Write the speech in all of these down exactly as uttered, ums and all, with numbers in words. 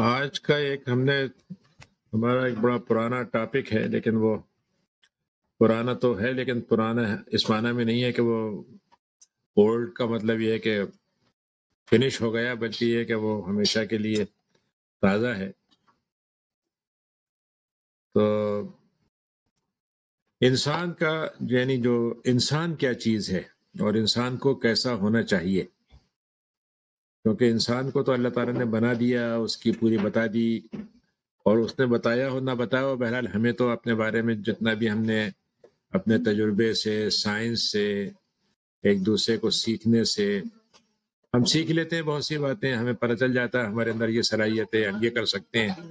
आज का एक हमने हमारा एक बड़ा पुराना टॉपिक है, लेकिन वो पुराना तो है लेकिन पुराना इस माना में नहीं है कि वो ओल्ड का मतलब ये है कि फिनिश हो गया, बल्कि ये कि वो हमेशा के लिए ताज़ा है। तो इंसान का यानी जो इंसान क्या चीज़ है और इंसान को कैसा होना चाहिए, क्योंकि इंसान को तो अल्लाह ताला ने बना दिया, उसकी पूरी बता दी और उसने बताया हो ना बताया हो, बहरहाल हमें तो अपने बारे में जितना भी हमने अपने तजुर्बे से, साइंस से, एक दूसरे को सीखने से हम सीख लेते हैं बहुत सी बातें। हमें पता चल जाता है हमारे अंदर ये सलाहियत है, हम ये कर सकते हैं।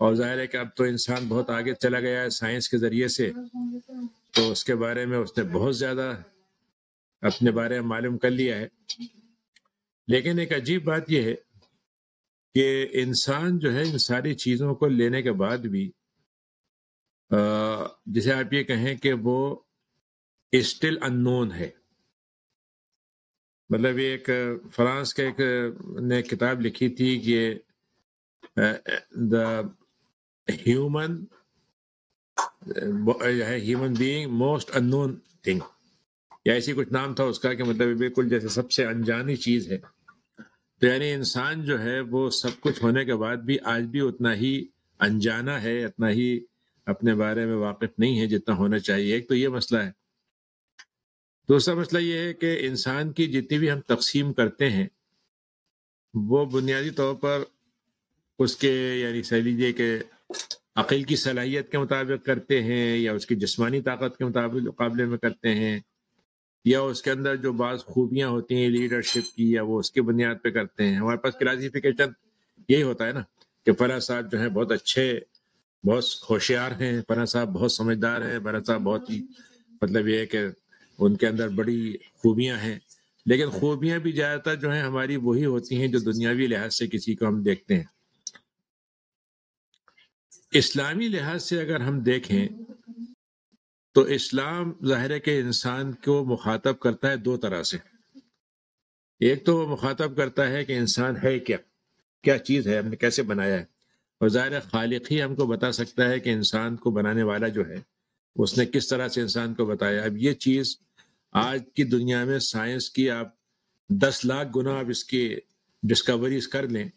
और जाहिर है कि अब तो इंसान बहुत आगे चला गया है साइंस के ज़रिए से, तो उसके बारे में उसने बहुत ज़्यादा अपने बारे में मालूम कर लिया है। लेकिन एक अजीब बात यह है कि इंसान जो है इन सारी चीज़ों को लेने के बाद भी जैसे आप ये कहें कि वो स्टिल अननोन है। मतलब ये एक फ्रांस के एक ने किताब लिखी थी कि the human human being most unknown thing, या ऐसी कुछ नाम था उसका, कि मतलब बिल्कुल जैसे सबसे अनजानी चीज़ है। तो यानी इंसान जो है वो सब कुछ होने के बाद भी आज भी उतना ही अनजाना है, उतना ही अपने बारे में वाकिफ नहीं है जितना होना चाहिए। एक तो ये मसला है। दूसरा मसला ये है कि इंसान की जितनी भी हम तकसीम करते हैं वो बुनियादी तौर पर उसके यानी सह लीजिए कि अक़ल की सलाहियत के मुताबिक करते हैं, या उसकी जिस्मानी ताकत के मुताबिक मुकाबले में करते हैं, या उसके अंदर जो बाज़ खूबियाँ होती हैं लीडरशिप की, या वो उसकी बुनियाद पे करते हैं। हमारे पास क्लासिफिकेशन यही होता है ना कि फला साहब जो है बहुत अच्छे, बहुत होशियार हैं, फला साहब बहुत समझदार हैं, फला साहब बहुत ही मतलब ये है कि उनके अंदर बड़ी खूबियाँ हैं। लेकिन खूबियाँ भी ज़्यादातर जो हैं हमारी वही होती हैं जो दुनियावी लिहाज से किसी को हम देखते हैं। इस्लामी लिहाज से अगर हम देखें तो इस्लाम ज़ाहिर है कि इंसान को मुखातब करता है दो तरह से। एक तो वो मुखातब करता है कि इंसान है क्या, क्या चीज़ है, हमने कैसे बनाया है। और ज़ाहिर है खालिक ही हमको बता सकता है कि इंसान को बनाने वाला जो है उसने किस तरह से इंसान को बताया। अब ये चीज़ आज की दुनिया में साइंस की आप दस लाख गुना आप इसकी डिस्कवरीज कर लें,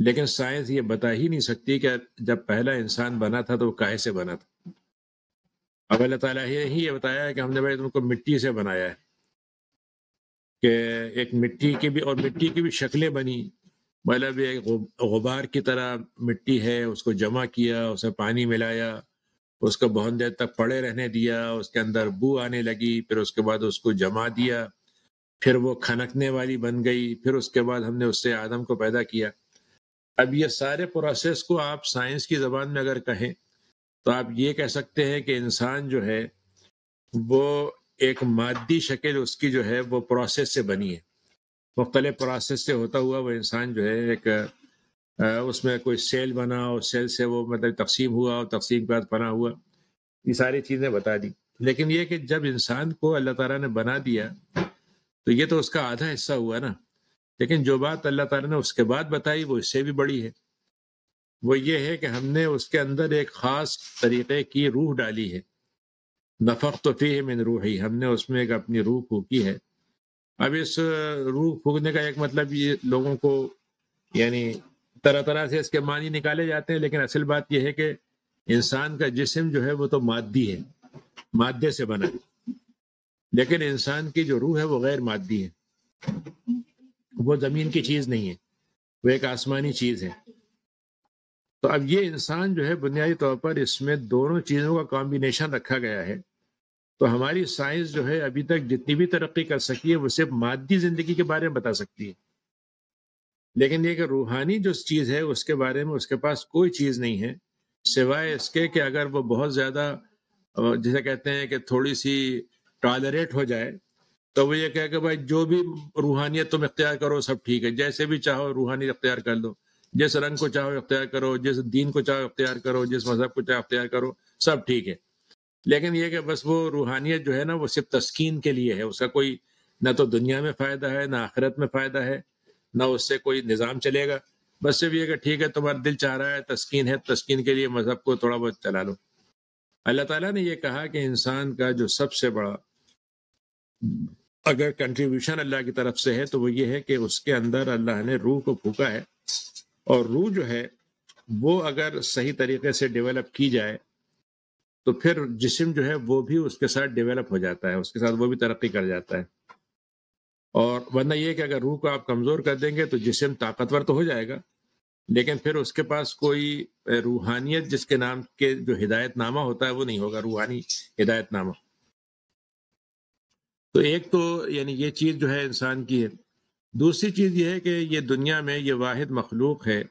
लेकिन साइंस ये बता ही नहीं सकती कि जब पहला इंसान बना था तो वो काहे से बना था। अब अल्लाह ताला ने ही ये बताया है कि हमने भाई तुमको मिट्टी से बनाया है, कि एक मिट्टी की भी और मिट्टी की भी शक्लें बनी। मतलब एक गुबार की तरह मिट्टी है, उसको जमा किया, उसे पानी मिलाया, उसको बहुत देर तक पड़े रहने दिया, उसके अंदर बू आने लगी, फिर उसके बाद उसको जमा दिया, फिर वो खनकने वाली बन गई, फिर उसके बाद हमने उससे आदम को पैदा किया। अब ये सारे प्रोसेस को आप साइंस की ज़बान में अगर कहें तो आप ये कह सकते हैं कि इंसान जो है वो एक मादी शक्ल उसकी जो है वो प्रोसेस से बनी है। मुख्तलिफ प्रोसेस से होता हुआ वो इंसान जो है एक आ, उसमें कोई सेल बना और सेल से वो मतलब तकसीम हुआ और तकसीम के बाद बना हुआ, ये सारी चीज़ें बता दी। लेकिन ये कि जब इंसान को अल्लाह ताला ने बना दिया तो ये तो उसका आधा हिस्सा हुआ ना, लेकिन जो बात अल्लाह ताला ने उसके बाद बताई वो इससे भी बड़ी है। वो ये है कि हमने उसके अंदर एक ख़ास तरीक़े की रूह डाली है। नफ़ख़्तु फ़ीही मिन रूही, हमने उसमें एक अपनी रूह फूकी है। अब इस रूह फूकने का एक मतलब ये लोगों को यानी तरह तरह से इसके मानी निकाले जाते हैं, लेकिन असल बात यह है कि इंसान का जिस्म जो है वो तो मादी है, मादे से बना है, लेकिन इंसान की जो रूह है वो गैर मादी है। वो ज़मीन की चीज़ नहीं है, वो एक आसमानी चीज़ है। तो अब ये इंसान जो है बुनियादी तौर पर इसमें दोनों चीज़ों का कॉम्बिनेशन रखा गया है। तो हमारी साइंस जो है अभी तक जितनी भी तरक्की कर सकी है वो सिर्फ मादी ज़िंदगी के बारे में बता सकती है, लेकिन ये कि रूहानी जो चीज़ है उसके बारे में उसके पास कोई चीज़ नहीं है, सिवाय इसके कि अगर वो बहुत ज़्यादा जैसे कहते हैं कि थोड़ी सी टॉलरेट हो जाए तो वो ये कहे कि भाई जो भी रूहानियत तुम इख्तियार करो सब ठीक है, जैसे भी चाहो रूहानी इख्तियार कर लो, जिस रंग को चाहो इख्तियार करो, जिस दीन को चाहो इख्तियार करो, जिस मजहब को चाहो इख्तियार करो, सब ठीक है। लेकिन यह कि बस वो रूहानियत जो है ना वो सिर्फ तस्कीन के लिए है, उसका कोई ना तो दुनिया में फ़ायदा है, ना आखिरत में फ़ायदा है, ना उससे कोई निज़ाम चलेगा। बस सिर्फ ये कि ठीक है तुम्हारा दिल चाह रहा है, तस्कीन है, तस्कीन के लिए मज़हब को थोड़ा बहुत चला लो। अल्लाह ताला ने यह कहा कि इंसान का जो सबसे बड़ा अगर कंट्रीब्यूशन अल्लाह की तरफ से है तो वो ये है कि उसके अंदर अल्लाह ने रूह को फूका है, और रूह जो है वो अगर सही तरीके से डेवलप की जाए तो फिर जिस्म जो है वो भी उसके साथ डेवलप हो जाता है, उसके साथ वो भी तरक्की कर जाता है। और वरना यह कि अगर रूह को आप कमज़ोर कर देंगे तो जिस्म ताकतवर तो हो जाएगा, लेकिन फिर उसके पास कोई रूहानियत जिसके नाम के जो हिदायतनामा होता है वो नहीं होगा, रूहानी हिदायतनामा। तो एक तो यानी ये चीज़ जो है इंसान की है। दूसरी चीज़ ये है कि ये दुनिया में ये वाहिद मखलूक है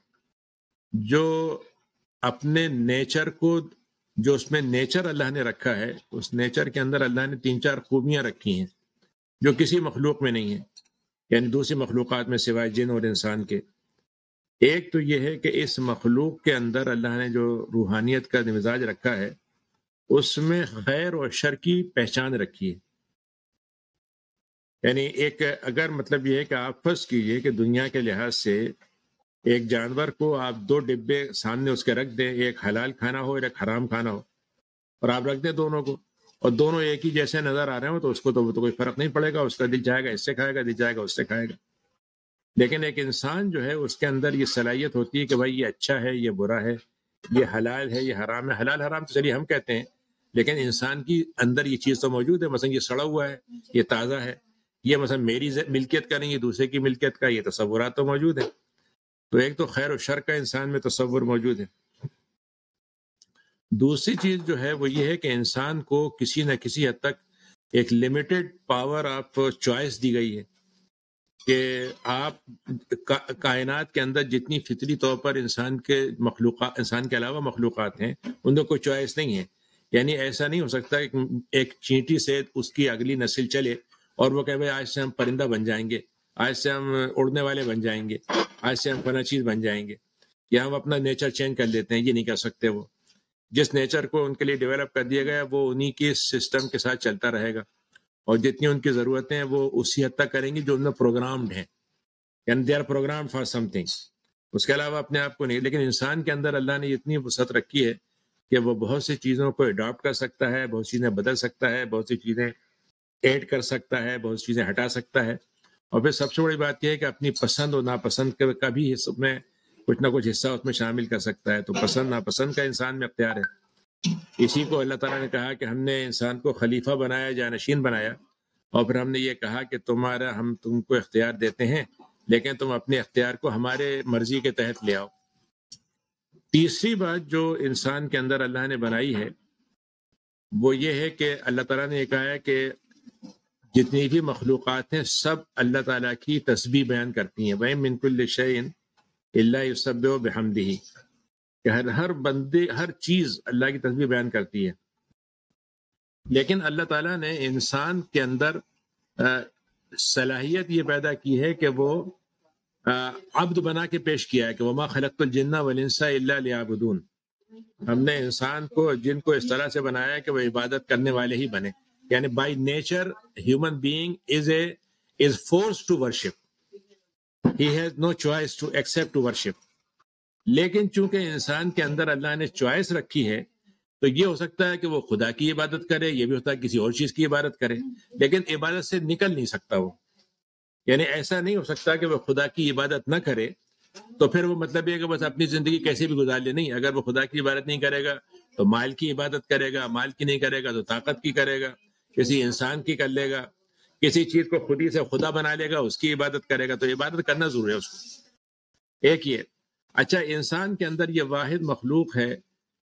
जो अपने नेचर को, जो उसमें नेचर अल्लाह ने रखा है, उस नेचर के अंदर अल्लाह ने तीन चार खूबियाँ रखी हैं जो किसी मखलूक में नहीं है, यानी दूसरी मखलूक़ात में सिवाय जिन और इंसान के। एक तो ये है कि इस मखलूक के अंदर अल्लाह ने जो रूहानियत का मिजाज रखा है उसमें खैर और शर की पहचान रखी है। यानी एक अगर मतलब ये है कि आप फर्ज कीजिए कि दुनिया के लिहाज से एक जानवर को आप दो डिब्बे सामने उसके रख दें, एक हलाल खाना हो और एक हराम खाना हो, और आप रख दें दोनों को, और दोनों एक ही जैसे नज़र आ रहे हो तो उसको तो, तो कोई फ़र्क नहीं पड़ेगा, उसका दिल जाएगा इससे खाएगा, दिल जाएगा उससे खाएगा। लेकिन एक इंसान जो है उसके अंदर ये सलाहियत होती है कि भाई ये अच्छा है, ये बुरा है, ये हलाल है, ये हराम है। हलाल हराम तो चलिए हम कहते हैं, लेकिन इंसान की अंदर ये चीज़ तो मौजूद है। मसलन ये सड़ा हुआ है, ये ताज़ा है, ये मसलन मेरी मिल्कियत का नहीं है, दूसरे की मिल्कियत का, ये तसव्वुरात तो मौजूद है। तो एक तो खैर और शर का इंसान में तसव्वुर मौजूद है। दूसरी चीज़ जो है वो ये है कि इंसान को किसी न किसी हद तक एक लिमिटेड पावर ऑफ चॉइस दी गई है कि आप का, कायनात के अंदर जितनी फितरी तौर पर इंसान के मखलूका इंसान के अलावा मखलूक़ात हैं उनको कोई चॉइस नहीं है। यानी ऐसा नहीं हो सकता कि एक चींटी से उसकी अगली नस्ल चले और वो कहे भाई आज से हम परिंदा बन जाएंगे, आज से हम उड़ने वाले बन जाएंगे, आज से हम फना चीज़ बन जाएंगे, या हम अपना नेचर चेंज कर लेते हैं। ये नहीं कर सकते। वो जिस नेचर को उनके लिए डेवलप कर दिया गया वो उन्हीं के सिस्टम के साथ चलता रहेगा, और जितनी उनकी ज़रूरतें हैं वो उसी हद तक करेंगी जो उनमें प्रोग्राम्ड हैं, यानी they are program for something, उसके अलावा अपने आप को नहीं। लेकिन इंसान के अंदर अल्लाह ने इतनी वसअत रखी है कि वो बहुत सी चीज़ों को अडॉप्ट कर सकता है, बहुत सी चीज़ें बदल सकता है, बहुत सी चीज़ें ऐड कर सकता है, बहुत सी चीज़ें हटा सकता है। और फिर सबसे बड़ी बात यह है कि अपनी पसंद और नापसंद का भी उसमें कुछ ना कुछ हिस्सा उसमें शामिल कर सकता है। तो पसंद नापसंद का इंसान में अख्तियार है। इसी को अल्लाह ताला ने कहा कि हमने इंसान को खलीफा बनाया, जानशीन बनाया, और फिर हमने ये कहा कि तुम्हारा हम तुमको इख्तियार देते हैं लेकिन तुम अपने इख्तियार को हमारे मर्जी के तहत ले आओ। तीसरी बात जो इंसान के अंदर अल्लाह ने बनाई है वो ये है कि अल्लाह ताला ने यह कहा है कि जितनी भी मखलूक़ात हैं सब अल्लाह ताला की तस्बीह बयान करती हैं। वही मिन कुल्लि शैइन इल्ला युसब्बिहु बिहम्दिही, कि हर हर बंदे हर चीज़ अल्लाह की तस्बीह बयान करती है। लेकिन अल्लाह ताला ने इंसान के अंदर आ, सलाहियत ये पैदा की है कि वो आ, अब्द बना के पेश किया है कि वमा खलक़्तुल जिन्न वल इंसा इल्ला लियअबुदून। हमने इंसान को जिन को इस तरह से बनाया कि वह इबादत करने वाले ही बने। यानी by nature human being is a is force to worship, he has no choice to except to worship. लेकिन चूंकि इंसान के अंदर अल्लाह ने चॉइस रखी है तो ये हो सकता है कि वो खुदा की इबादत करे, ये भी होता है किसी और चीज़ की इबादत करे, लेकिन इबादत से निकल नहीं सकता वो। यानी ऐसा नहीं हो सकता कि वो खुदा की इबादत ना करे तो फिर वो मतलब ये कि बस अपनी ज़िंदगी कैसे भी गुजार ले। नहीं, अगर वो खुदा की इबादत नहीं करेगा तो माल की इबादत करेगा, माल की नहीं करेगा तो ताकत की करेगा, किसी इंसान की कर लेगा, किसी चीज़ को खुद ही से खुदा बना लेगा, उसकी इबादत करेगा। तो इबादत करना ज़रूरी है उसको। एक ये अच्छा इंसान के अंदर ये वाहिद मखलूक है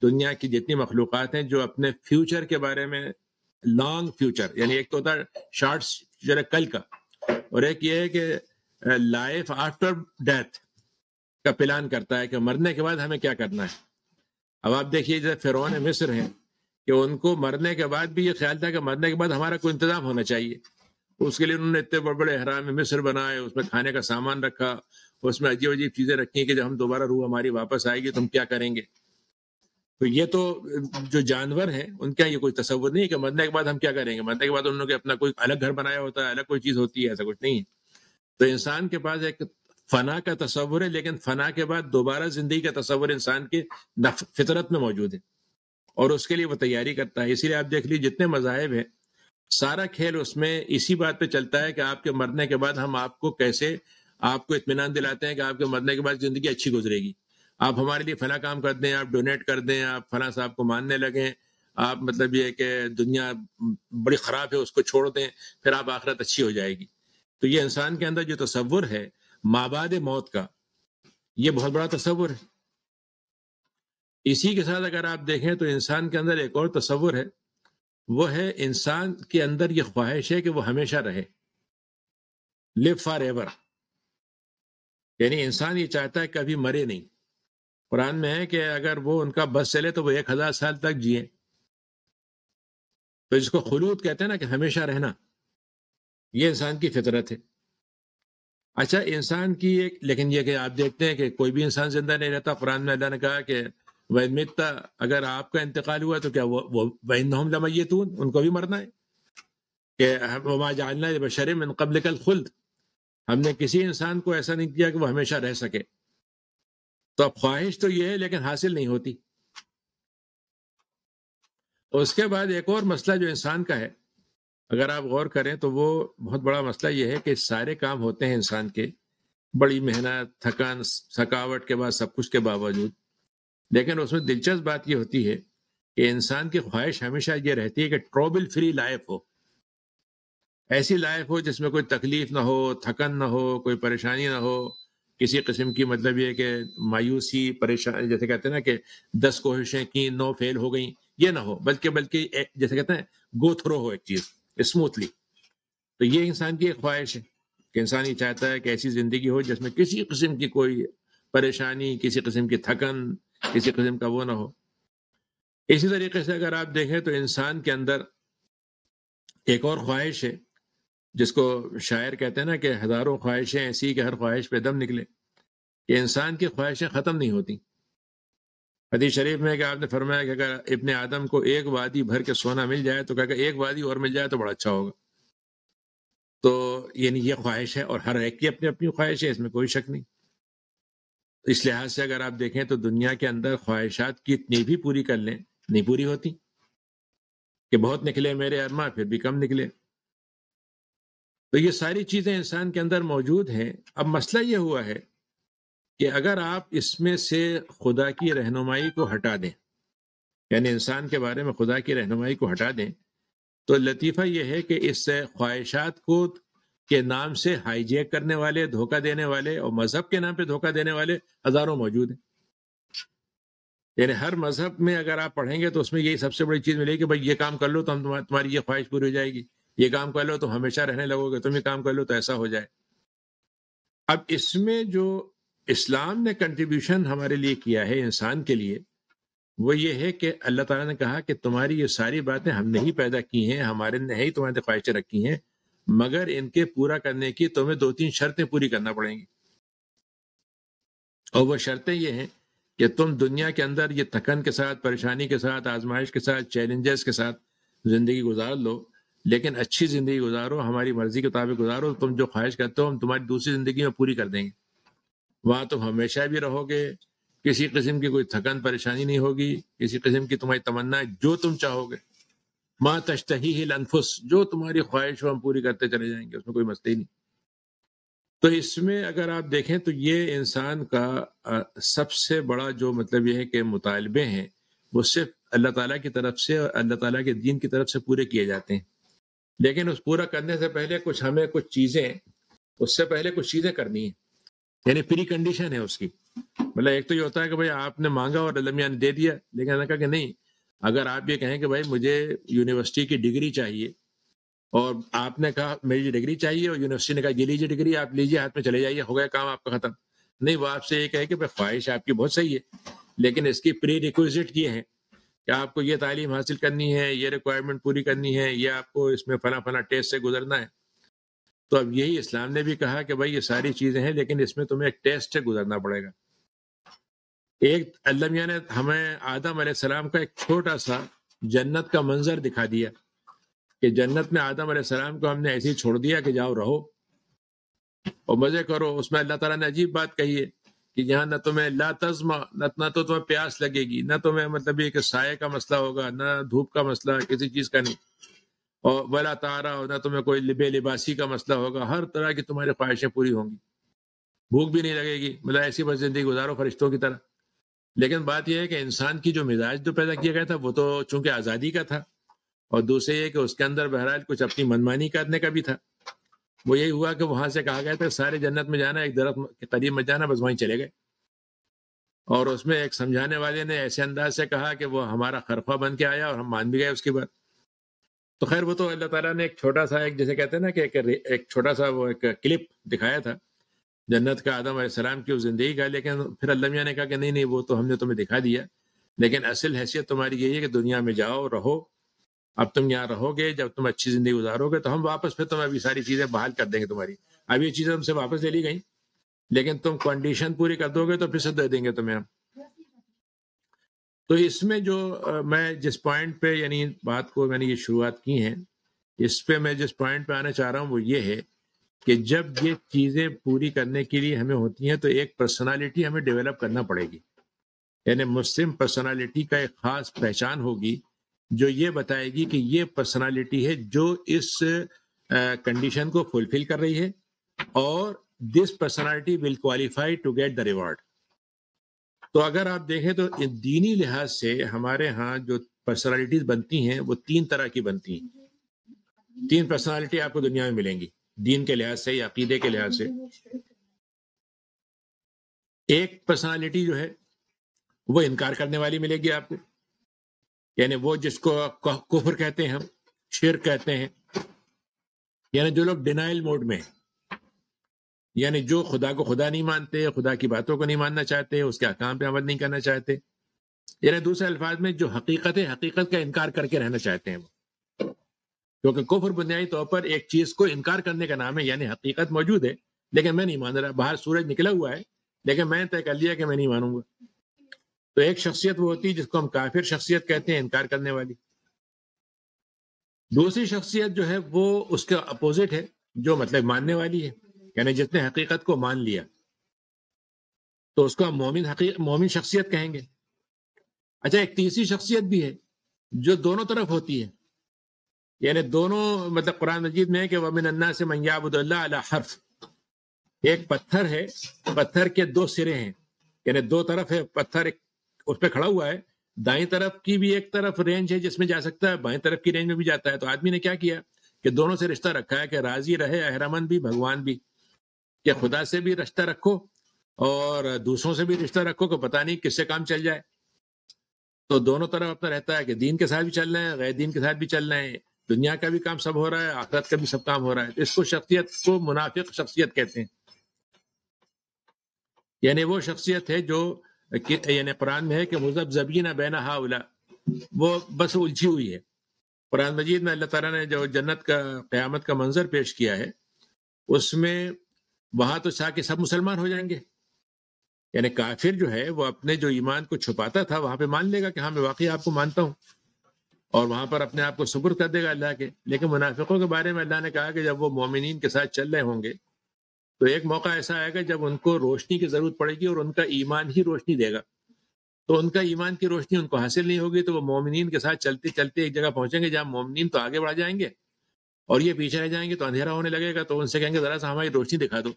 दुनिया की जितनी मखलूक़ात हैं जो अपने फ्यूचर के बारे में लॉन्ग फ्यूचर, यानी एक तो होता है शॉर्ट फ्यूचर कल का, और एक ये है कि लाइफ आफ्टर डेथ का प्लान करता है कि मरने के बाद हमें क्या करना है। अब आप देखिए जैसे फिरौन मिस्र हैं कि उनको मरने के बाद भी ये ख्याल था कि मरने के बाद हमारा कोई इंतज़ाम होना चाहिए। उसके लिए उन्होंने इतने बड़ बड़े अहराम मिस्र बनाए, उसमें खाने का सामान रखा, उसमें अजीब अजीब चीज़ें रखी कि जब हम दोबारा रूह हमारी वापस आएगी तो हम क्या करेंगे। तो ये तो जो जानवर हैं उनका ये कोई तसव्वुर नहीं है कि मरने के बाद हम क्या करेंगे। मरने के बाद उन्होंने अपना कोई अलग घर बनाया होता है, अलग कोई चीज़ होती है, ऐसा कुछ नहीं है। तो इंसान के पास एक फना का तस्वर है, लेकिन फना के बाद दोबारा जिंदगी का तस्वर इंसान के फितरत में मौजूद है और उसके लिए वो तैयारी करता है। इसीलिए आप देख लीजिए जितने मज़ाहिब हैं सारा खेल उसमें इसी बात पे चलता है कि आपके मरने के बाद हम आपको कैसे आपको इत्मीनान दिलाते हैं कि आपके मरने के बाद जिंदगी अच्छी गुजरेगी, आप हमारे लिए फला काम कर दें, आप डोनेट कर दें, आप फला साहब को मानने लगें, आप मतलब ये कि दुनिया बड़ी ख़राब है उसको छोड़ दें, फिर आप आखिरत अच्छी हो जाएगी। तो ये इंसान के अंदर जो तसव्वुर है माबाद मौत का, ये बहुत बड़ा तसव्वुर है। इसी के साथ अगर आप देखें तो इंसान के अंदर एक और तसव्वुर है, वो है इंसान के अंदर ये ख्वाहिश है कि वो हमेशा रहे, लिव फॉर एवर, यानी इंसान ये चाहता है कभी मरे नहीं। कुरान में है कि अगर वो उनका बस चले तो वो एक हज़ार साल तक जिए, तो जिसको खुलूद कहते हैं ना कि हमेशा रहना, ये इंसान की फितरत है। अच्छा इंसान की एक लेकिन यह कि आप देखते हैं कि कोई भी इंसान जिंदा नहीं रहता। कुरान में अल्लाह ने कहा कि वमित्ता, अगर आपका इंतकाल हुआ तो क्या वो वो वम लमैतून, उनको भी मरना है कि वमा जअलना लिबशर मिन क़ब्लिकल ख़ुल्द, हमने किसी इंसान को ऐसा नहीं किया कि वो हमेशा रह सके। तो अब ख्वाहिश तो ये है लेकिन हासिल नहीं होती। उसके बाद एक और मसला जो इंसान का है अगर आप गौर करें तो वो बहुत बड़ा मसला ये है कि सारे काम होते हैं इंसान के, बड़ी मेहनत, थकान, थकावट के बाद सब कुछ के बावजूद, लेकिन उसमें दिलचस्प बात ये होती है कि इंसान की ख्वाहिश हमेशा ये रहती है कि ट्रबल फ्री लाइफ हो, ऐसी लाइफ हो जिसमें कोई तकलीफ ना हो, थकन ना हो, कोई परेशानी ना हो, किसी किस्म की मतलब ये कि मायूसी, परेशानी, जैसे कहते हैं ना कि दस कोशिशें की नौ फेल हो गई, ये ना हो, बल्कि बल्कि जैसे कहते हैं गो थ्रो हो एक चीज़ स्मूथली। तो ये इंसान की एक ख्वाहिश है कि इंसान ये चाहता है कि ऐसी ज़िंदगी हो जिसमें किसी किस्म की कोई परेशानी, किसी किस्म की थकन, किसी किस्म का वो ना हो। इसी तरीके से अगर आप देखें तो इंसान के अंदर एक और ख्वाहिश है जिसको शायर कहते हैं ना कि हज़ारों ख्वाहिशें ऐसी कि हर ख्वाहिश पे दम निकले, कि इंसान की ख्वाहिशें ख़त्म नहीं होती। हदीस शरीफ में कि आपने फरमाया कि अगर इब्ने आदम को एक वादी भर के सोना मिल जाए तो कहकर एक वादी और मिल जाए तो बड़ा अच्छा होगा। तो यानी ये ख्वाहिश है और हर एक की अपनी अपनी ख्वाहिश है, इसमें कोई शक नहीं। इस लिहाज से अगर आप देखें तो दुनिया के अंदर ख्वाहिशात कितनी भी पूरी कर लें नहीं पूरी होती, कि बहुत निकले मेरे अरमा फिर भी कम निकले। तो ये सारी चीज़ें इंसान के अंदर मौजूद हैं। अब मसला ये हुआ है कि अगर आप इसमें से खुदा की रहनुमाई को हटा दें, यानी इंसान के बारे में खुदा की रहनुमाई को हटा दें, तो लतीफ़ा यह है कि इससे ख्वाहिशात को के नाम से हाईजेक करने वाले, धोखा देने वाले और मज़हब के नाम पे धोखा देने वाले हज़ारों मौजूद हैं। यानी हर मज़हब में अगर आप पढ़ेंगे तो उसमें यही सबसे बड़ी चीज़ मिलेगी कि भाई ये काम कर लो तो हम तुम्हारी ये ख्वाहिश पूरी हो जाएगी, ये काम कर लो तो हमेशा रहने लगोगे, तुम ये काम कर लो तो ऐसा हो जाए। अब इसमें जो इस्लाम ने कंट्रीब्यूशन हमारे लिए किया है इंसान के लिए, वो ये है कि अल्लाह ताला ने कहा कि तुम्हारी ये सारी बातें हमने ही पैदा की हैं, हमारे ने ही तुम्हारी ख्वाहिशें रखी हैं, मगर इनके पूरा करने की तुम्हें दो तीन शर्तें पूरी करना पड़ेंगी। और वो शर्तें ये हैं कि तुम दुनिया के अंदर ये थकन के साथ, परेशानी के साथ, आजमाइश के साथ, चैलेंजेस के साथ ज़िंदगी गुजार लो, लेकिन अच्छी ज़िंदगी गुजारो, हमारी मर्ज़ी के मुताबिक गुजारो। तुम जो ख्वाहिश करते हो हम तुम्हारी दूसरी ज़िंदगी में पूरी कर देंगे, वहाँ तुम हमेशा भी रहोगे, किसी किस्म की कोई थकन परेशानी नहीं होगी, किसी किस्म की तुम्हारी तमन्ना जो तुम चाहोगे, माँ तश्तही हिल अनफुस, जो तुम्हारी ख्वाहिश हो हम पूरी करते चले जाएंगे, उसमें कोई मसला ही नहीं। तो इसमें अगर आप देखें तो ये इंसान का सबसे बड़ा जो मतलब ये है कि मुतालबे हैं वो सिर्फ अल्लाह ताला की तरफ से और अल्लाह ताला के दीन की तरफ से पूरे किए जाते हैं, लेकिन उस पूरा करने से पहले कुछ हमें कुछ चीज़ें उससे पहले कुछ चीज़ें करनी है, यानी प्री कंडीशन है उसकी। मतलब एक तो ये होता है कि भाई आपने मांगा और अल्लाह ने दे दिया, लेकिन अल्लाह कहा कि नहीं, अगर आप ये कहें कि भाई मुझे यूनिवर्सिटी की डिग्री चाहिए और आपने कहा मेरी डिग्री चाहिए और यूनिवर्सिटी ने कहा ये लीजिए डिग्री, आप लीजिए, हाथ में चले जाइए, हो गया काम आपका ख़त्म। नहीं, वो आपसे ये कहे कि भाई ख्वाहिश आपकी बहुत सही है, लेकिन इसकी प्री रिक्विजिट ये है कि आपको ये तालीम हासिल करनी है, ये रिक्वायरमेंट पूरी करनी है, ये आपको इसमें फला फला टेस्ट से गुजरना है। तो अब यही इस्लाम ने भी कहा कि भाई ये सारी चीज़ें हैं, लेकिन इसमें तुम्हें एक टेस्ट से गुजरना पड़ेगा। एक अल्लाह मियां ने हमें आदम अलैहिस्सलाम का एक छोटा सा जन्नत का मंजर दिखा दिया कि जन्नत में आदम अलैहिस्सलाम को हमने ऐसे ही छोड़ दिया कि जाओ रहो, और मजे करो। उसमें अल्लाह ताला ने अजीब बात कही है कि यहाँ ना तुम्हें ला तज़मा, ना तो तुम्हें प्यास लगेगी, ना तुम्हें मतलब ये कि साये का मसला होगा, ना धूप का मसला, किसी चीज़ का नहीं, और वला तारा, और ना तुम्हें कोई बेलिबासी का मसला होगा। हर तरह की तुम्हारी ख्वाहिशें पूरी होंगी, भूख भी नहीं लगेगी, मतलब ऐसी बस जिंदगी गुजारो फरिश्तों की तरह। लेकिन बात यह है कि इंसान की जो मिजाज जो पैदा किया गया था वो तो चूंकि आज़ादी का था, और दूसरे ये कि उसके अंदर बहरहाल कुछ अपनी मनमानी करने का भी था। वो यही हुआ कि वहाँ से कहा गया था सारे जन्नत में जाना, एक दरख्त के करीब मत जाना, बस वहीं चले गए। और उसमें एक समझाने वाले ने ऐसे अंदाज से कहा कि वो हमारा खरफा बन के आया और हम मान भी गए उसकी बात। तो खैर वो तो अल्लाह ताला ने एक छोटा सा एक जैसे कहते हैं ना कि एक, एक छोटा सा वो एक क्लिप दिखाया था जन्नत का आदम अलैहिस्सलाम की उस ज़िंदगी का। लेकिन फिर अल्लाह मियां ने कहा कि नहीं नहीं वो तो हमने तुम्हें दिखा दिया, लेकिन असल हैसियत तुम्हारी यही है कि दुनिया में जाओ, रहो। अब तुम यहाँ रहोगे, जब तुम अच्छी ज़िंदगी गुजारोगे तो हम वापस फिर तुम्हें अभी सारी चीज़ें बहाल कर देंगे तुम्हारी। अब ये चीज़ें हमसे वापस ले ली गई, लेकिन तुम कंडीशन पूरी कर दोगे तो फिर से दे देंगे तुम्हें हम। तो इसमें जो मैं जिस पॉइंट पे यानी बात को मैंने ये शुरुआत की है, इस पे मैं जिस पॉइंट पे आना चाह रहा हूँ वो ये है कि जब ये चीज़ें पूरी करने के लिए हमें होती हैं तो एक पर्सनालिटी हमें डेवलप करना पड़ेगी, यानी मुस्लिम पर्सनालिटी का एक ख़ास पहचान होगी जो ये बताएगी कि ये पर्सनालिटी है जो इस कंडीशन को फुलफिल कर रही है, और this personality will qualify to get the reward. तो अगर आप देखें तो दीनी लिहाज से हमारे यहाँ जो पर्सनालिटीज बनती हैं वो तीन तरह की बनती हैं। तीन पर्सनालिटी आपको दुनिया में मिलेंगी दीन के लिहाज से या अकीदे के लिहाज से। एक पर्सनालिटी जो है वो इनकार करने वाली मिलेगी आपको, यानी वो जिसको कुफ्र कहते हैं, हम शिर्क कहते हैं, यानी जो लोग डिनाइल मोड में हैं, यानी जो खुदा को खुदा नहीं मानते, खुदा की बातों को नहीं मानना चाहते, उसके अहकाम पे अमल नहीं करना चाहते, यानी दूसरे अल्फाज में जो हकीकत है हकीकत का इनकार करके रहना चाहते हैं वो। क्योंकि कुफ्र बुनियादी तौर पर एक चीज़ को इनकार करने का नाम है, यानी हकीकत मौजूद है लेकिन मैं नहीं मान रहा। बाहर सूरज निकला हुआ है लेकिन मैंने तय कर लिया कि मैं नहीं मानूंगा। तो एक शख्सियत वो होती है जिसको हम काफिर शख्सियत कहते हैं, इनकार करने वाली। दूसरी शख्सियत जो है वो उसके अपोजिट है, जो मतलब मानने वाली है, यानी जिसने हकीकत को मान लिया तो उसको हम मोमिन हकीक मोमिन शख्सियत कहेंगे। अच्छा, एक तीसरी शख्सियत भी है जो दोनों तरफ होती है, यानी दोनों मतलब कुरान मजीद में है कि वमिन अन्नास मन याबुदुल्लाह अला हर्फ। एक पत्थर है, पत्थर के दो सिरे हैं, यानी दो तरफ है पत्थर, एक उस पर खड़ा हुआ है। दाईं तरफ की भी एक तरफ रेंज है जिसमें जा सकता है, बाईं तरफ की रेंज में भी जाता है। तो आदमी ने क्या किया कि दोनों से रिश्ता रखा है कि राजी रहे अहरमन भी, भगवान भी, कि खुदा से भी रिश्ता रखो और दूसरों से भी रिश्ता रखो कि पता नहीं किससे काम चल जाए। तो दोनों तरफ अपना रहता है कि दीन के साथ भी चल रहे हैं, गैर दीन के साथ भी चल रहे हैं, दुनिया का भी काम सब हो रहा है, आखिरत का भी सब काम हो रहा है। तो इसको शख्सियत को मुनाफिक शख्सियत कहते हैं, यानी वो शख्सियत है जो यानी कुरान में है कि मुज़ब्ज़बीना बैना हाउला, वो बस उलझी हुई है। कुरान मजीद में अल्लाह ताला ने जो जन्नत का क़यामत का मंजर पेश किया है उसमें वहाँ तो चाह के सब मुसलमान हो जाएंगे, यानी काफिर जो है वो अपने जो ईमान को छुपाता था वहाँ पे मान लेगा कि हाँ मैं वाकई आपको मानता हूँ, और वहाँ पर अपने आप को सुब्र कर देगा अल्लाह के। लेकिन मुनाफिकों के बारे में अल्लाह ने कहा कि जब वो मोमिनीन के साथ चल रहे होंगे तो एक मौका ऐसा आएगा जब उनको रोशनी की ज़रूरत पड़ेगी और उनका ईमान ही रोशनी देगा। तो उनका ईमान की रोशनी उनको हासिल नहीं होगी तो वो मोमिनीन के साथ चलते चलते एक जगह पहुँचेंगे जहाँ मोमिनीन तो आगे बढ़ जाएंगे और ये पीछे रह जाएंगे, तो अंधेरा होने लगेगा। तो उनसे कहेंगे ज़रा सा हमारी रोशनी दिखा दो,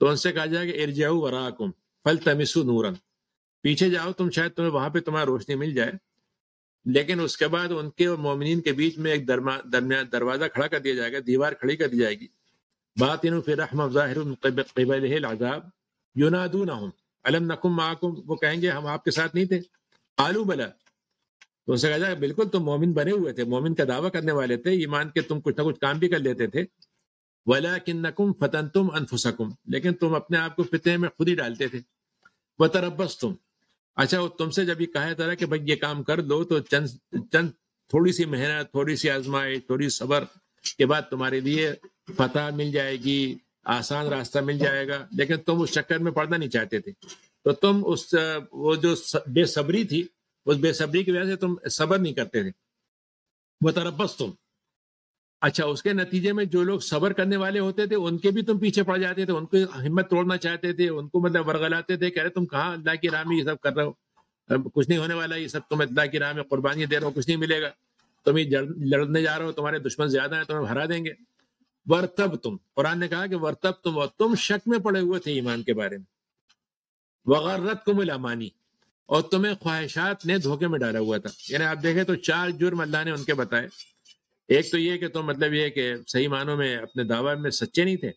तो उनसे कहा जाएगा इरजाऊ वराकुम फल तमिसु नूरन, पीछे जाओ तुम, शायद तुम्हें वहाँ पे तुम्हारी रोशनी मिल जाए। लेकिन उसके बाद उनके और मोमिनीन के बीच में एक दरमा दरमियान दरवाज़ा खड़ा कर दिया जाएगा, दीवार खड़ी कर दी जाएगी। बातिनु फी रहमा ज़ाहिरुन क़िबलहिल अज़ाब युनादूनहुम अलम नकुम माअकुम, वो कहेंगे हम आपके साथ नहीं थे। आलू बला, तो उनसे कहा जाएगा बिल्कुल तुम मोमिन बने हुए थे, मोमिन का दावा करने वाले थे, ईमान के तुम कुछ ना कुछ काम भी कर लेते थे। वलाकिन्नकुम फतनतुम अनफुसकुम, लेकिन तुम अपने आप को फितने में खुद ही डालते थे। वतरब्बस्तुम, अच्छा वो तुमसे जब ये कहा जा रहा कि भाई ये काम कर दो तो चंद चंद थोड़ी सी मेहनत, थोड़ी सी आजमाइश, थोड़ी सब्र के बाद तुम्हारे लिए फतह मिल जाएगी, आसान रास्ता मिल जाएगा, लेकिन तुम उस चक्कर में पड़ना नहीं चाहते थे। तो तुम उस वो जो बेसब्री थी, उस बेसब्री की वजह से तुम सब्र नहीं करते थे। वतरब्बस्तुम, अच्छा, उसके नतीजे में जो लोग सबर करने वाले होते थे उनके भी तुम पीछे पड़ जाते थे, उनको हिम्मत तोड़ना चाहते थे, उनको मतलब वरगलाते थे, कह रहे तुम कहाँ अल्लाह की राह में ये सब कर रहे हो, कुछ नहीं होने वाला, ये सब तुम अल्लाह की राह में कुर्बानी दे रहे हो, कुछ नहीं मिलेगा, तुम ये लड़ने जा रहे हो, तुम्हारे दुश्मन ज्यादा है, तुम्हें हरा देंगे। वर्तब तुम, कुरान ने कहा कि वर्तब तुम, और तुम शक में पड़े हुए थे ईमान के बारे में। वगरत कुमुल अमानी, और तुम्हें ख्वाहिशात ने धोखे में डाला हुआ था। यानी आप देखें तो चार जुर्म अल्लाह ने उनके बताए। एक तो ये कि तुम मतलब ये कि सही मानों में अपने दावा में सच्चे नहीं थे,